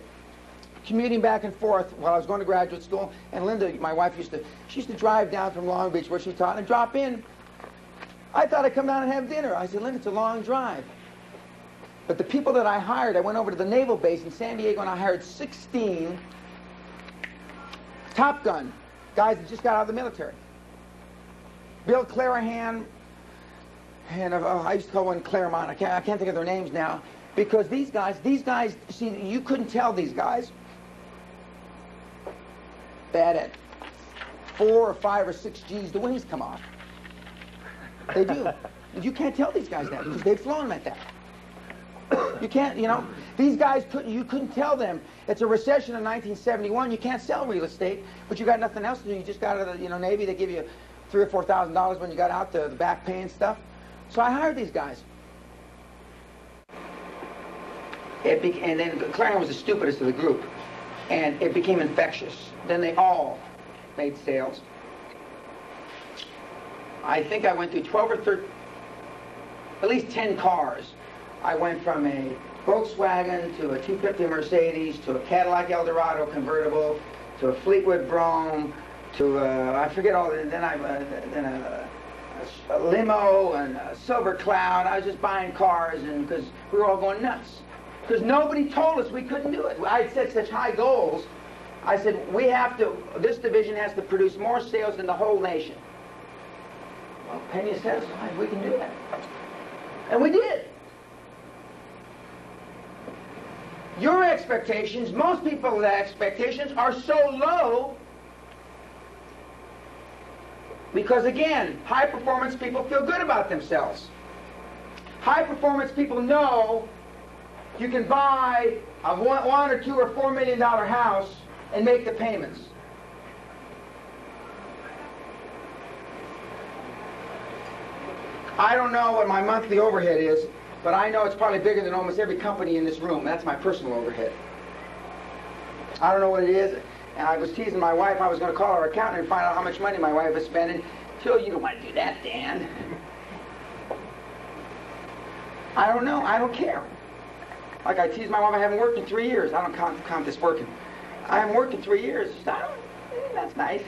commuting back and forth while I was going to graduate school, and Linda, my wife, used to, she used to drive down from Long Beach where she taught and drop in. I thought I'd come down and have dinner. I said, Linda, it's a long drive. But the people that I hired, I went over to the naval base in San Diego and I hired sixteen Top Gun guys that just got out of the military. Bill Clarahan, and uh, I used to call one Claremont. I can't, I can't think of their names now. Because these guys, these guys, see, you couldn't tell these guys that at four or five or six G's, the wings come off. They do. You can't tell these guys that because they've flown them at that. You can't, you know, these guys couldn't, you couldn't tell them. It's a recession in nineteen seventy-one. You can't sell real estate, but you got nothing else to do. You just got out of the, you know, Navy. They give you three or four thousand dollars when you got out, the, the back pay and stuff. So I hired these guys. It be and then Clarion was the stupidest of the group, and it became infectious. Then they all made sales. I think I went through twelve or thirteen, at least ten cars. I went from a Volkswagen to a two fifty Mercedes to a Cadillac Eldorado convertible to a Fleetwood Brougham to a, I forget all. Then I uh, then a, a limo and a Silver Cloud. I was just buying cars, and because we were all going nuts. Because nobody told us we couldn't do it. I had set such high goals. I said, we have to, this division has to produce more sales than the whole nation. Well, Penny says, we can do that. And we did. Your expectations, most people's expectations are so low because, again, high performance people feel good about themselves. High performance people know you can buy a one, one or two or four million dollar house and make the payments. I don't know what my monthly overhead is, but I know it's probably bigger than almost every company in this room. That's my personal overhead. I don't know what it is, and I was teasing my wife. I was going to call our accountant and find out how much money my wife is spending. Phil, you don't want to do that, Dan. I don't know. I don't care. Like I tease my wife, I haven't worked in three years. I don't count, count this working. I haven't worked in three years. I don't, that's nice.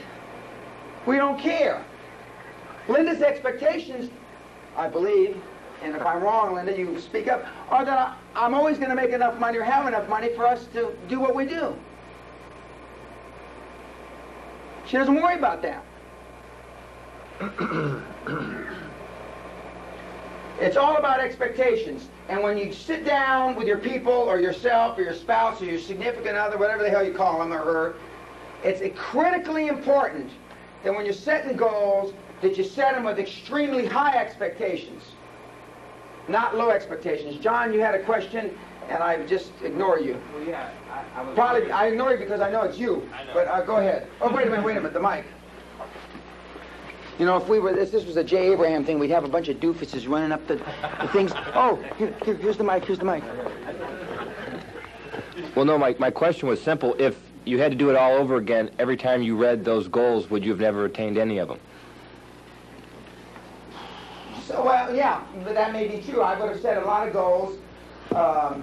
We don't care. Linda's expectations, I believe, and if I'm wrong, Linda, you speak up, are that I, I'm always going to make enough money or have enough money for us to do what we do. She doesn't worry about that. It's all about expectations. And when you sit down with your people or yourself or your spouse or your significant other, whatever the hell you call him or her, it's critically important that when you're setting goals, that you set them with extremely high expectations, not low expectations. John, you had a question, and I just ignore you. Well, yeah, I, I was probably wondering. I ignore you because I know it's you. I know. But uh, go ahead. Oh, wait a minute, wait a minute, the mic. You know, if we were this, this was a J. Abraham thing, we'd have a bunch of doofuses running up the, the things. Oh, here, here, here's the mic, here's the mic. Well, no, Mike, my question was simple. If you had to do it all over again, every time you read those goals, would you have never attained any of them? So, well, yeah, but that may be true. I would have set a lot of goals. Um,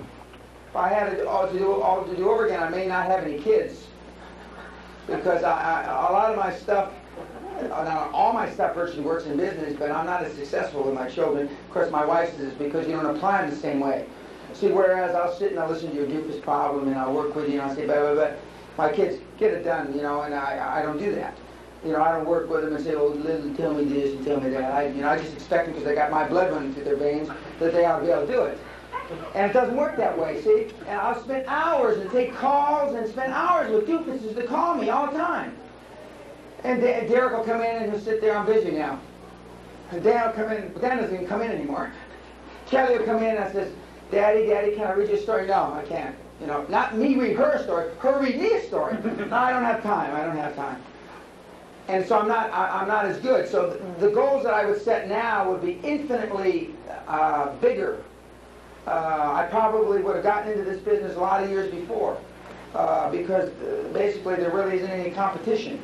if I had it all to do all to do over again, I may not have any kids. Because I, I, a lot of my stuff, now, all my stuff virtually works in business, but I'm not as successful with my children. Of course, my wife's is because you don't apply them the same way. See, whereas I'll sit and I'll listen to your doofus problem and I'll work with you and I'll say, blah, blah, blah. My kids, get it done, you know, and I, I don't do that. You know, I don't work with them and say, well, little, tell me this and tell me that. I, you know, I just expect them because they got my blood running through their veins that they ought to be able to do it. And it doesn't work that way, see? And I'll spend hours and take calls and spend hours with doofuses that call me all the time. And Dan, Derek will come in and he'll sit there, I'm busy now. And Dan will come in, but Dan doesn't even come in anymore. Kelly will come in and I says, Daddy, Daddy, can I read your story? No, I can't. You know, not me read her story, her read me a story. No, I don't have time, I don't have time. And so I'm not, I, I'm not as good. So the, the goals that I would set now would be infinitely uh, bigger. Uh, I probably would have gotten into this business a lot of years before uh, because uh, basically there really isn't any competition.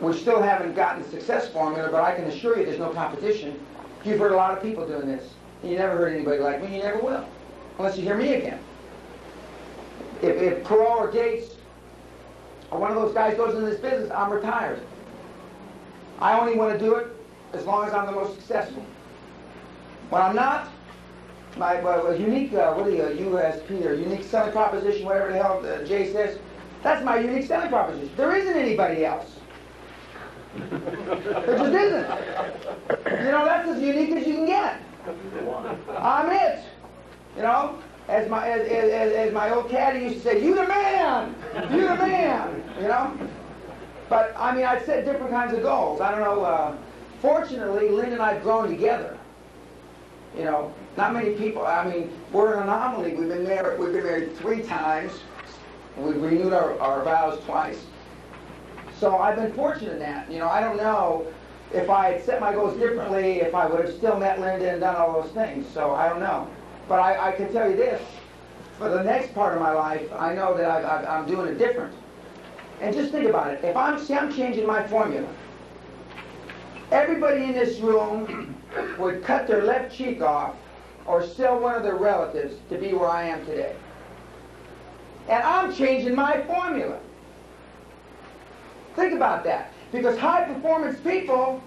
We still haven't gotten the success formula, but I can assure you there's no competition. You've heard a lot of people doing this. And you never heard anybody like me, you never will. Unless you hear me again. If, if Perot or Gates or one of those guys goes into this business, I'm retired. I only want to do it as long as I'm the most successful. When I'm not, my well, unique, uh, what do you, U S P or unique selling proposition, whatever the hell uh, Jay says, that's my unique selling proposition. There isn't anybody else. There just isn't. You know, that's as unique as you can get. I'm it. You know, as my as, as, as my old caddy used to say, "You the man, you the man." You know, but I mean, I've set different kinds of goals. I don't know. Uh, fortunately, Linda and I've grown together. You know, not many people. I mean, we're an anomaly. We've been married. We've been married three times. We've renewed our, our vows twice. So I've been fortunate in that. You know, I don't know if I had set my goals differently, if I would have still met Linda and done all those things. So I don't know. But I, I can tell you this, for the next part of my life, I know that I, I, I'm doing it different. And just think about it. If I'm, see, I'm changing my formula. Everybody in this room would cut their left cheek off or sell one of their relatives to be where I am today. And I'm changing my formula. Think about that. Because high-performance people,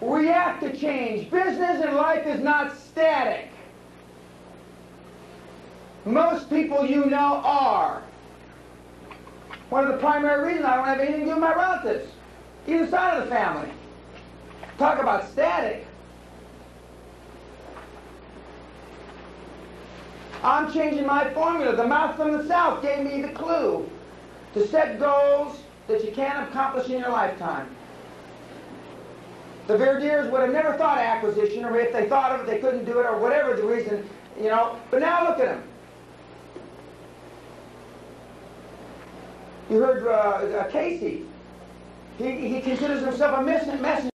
we have to change. Business and life is not static. Most people you know are. One of the primary reasons I don't have anything to do with my relatives, either side of the family. Talk about static. I'm changing my formula. The Mouth from the South gave me the clue to set goals that you can't accomplish in your lifetime. The Verdiers would have never thought of acquisition, or if they thought of it, they couldn't do it, or whatever the reason, you know. But now look at them. You heard uh, uh, Casey. He, he considers himself a messenger.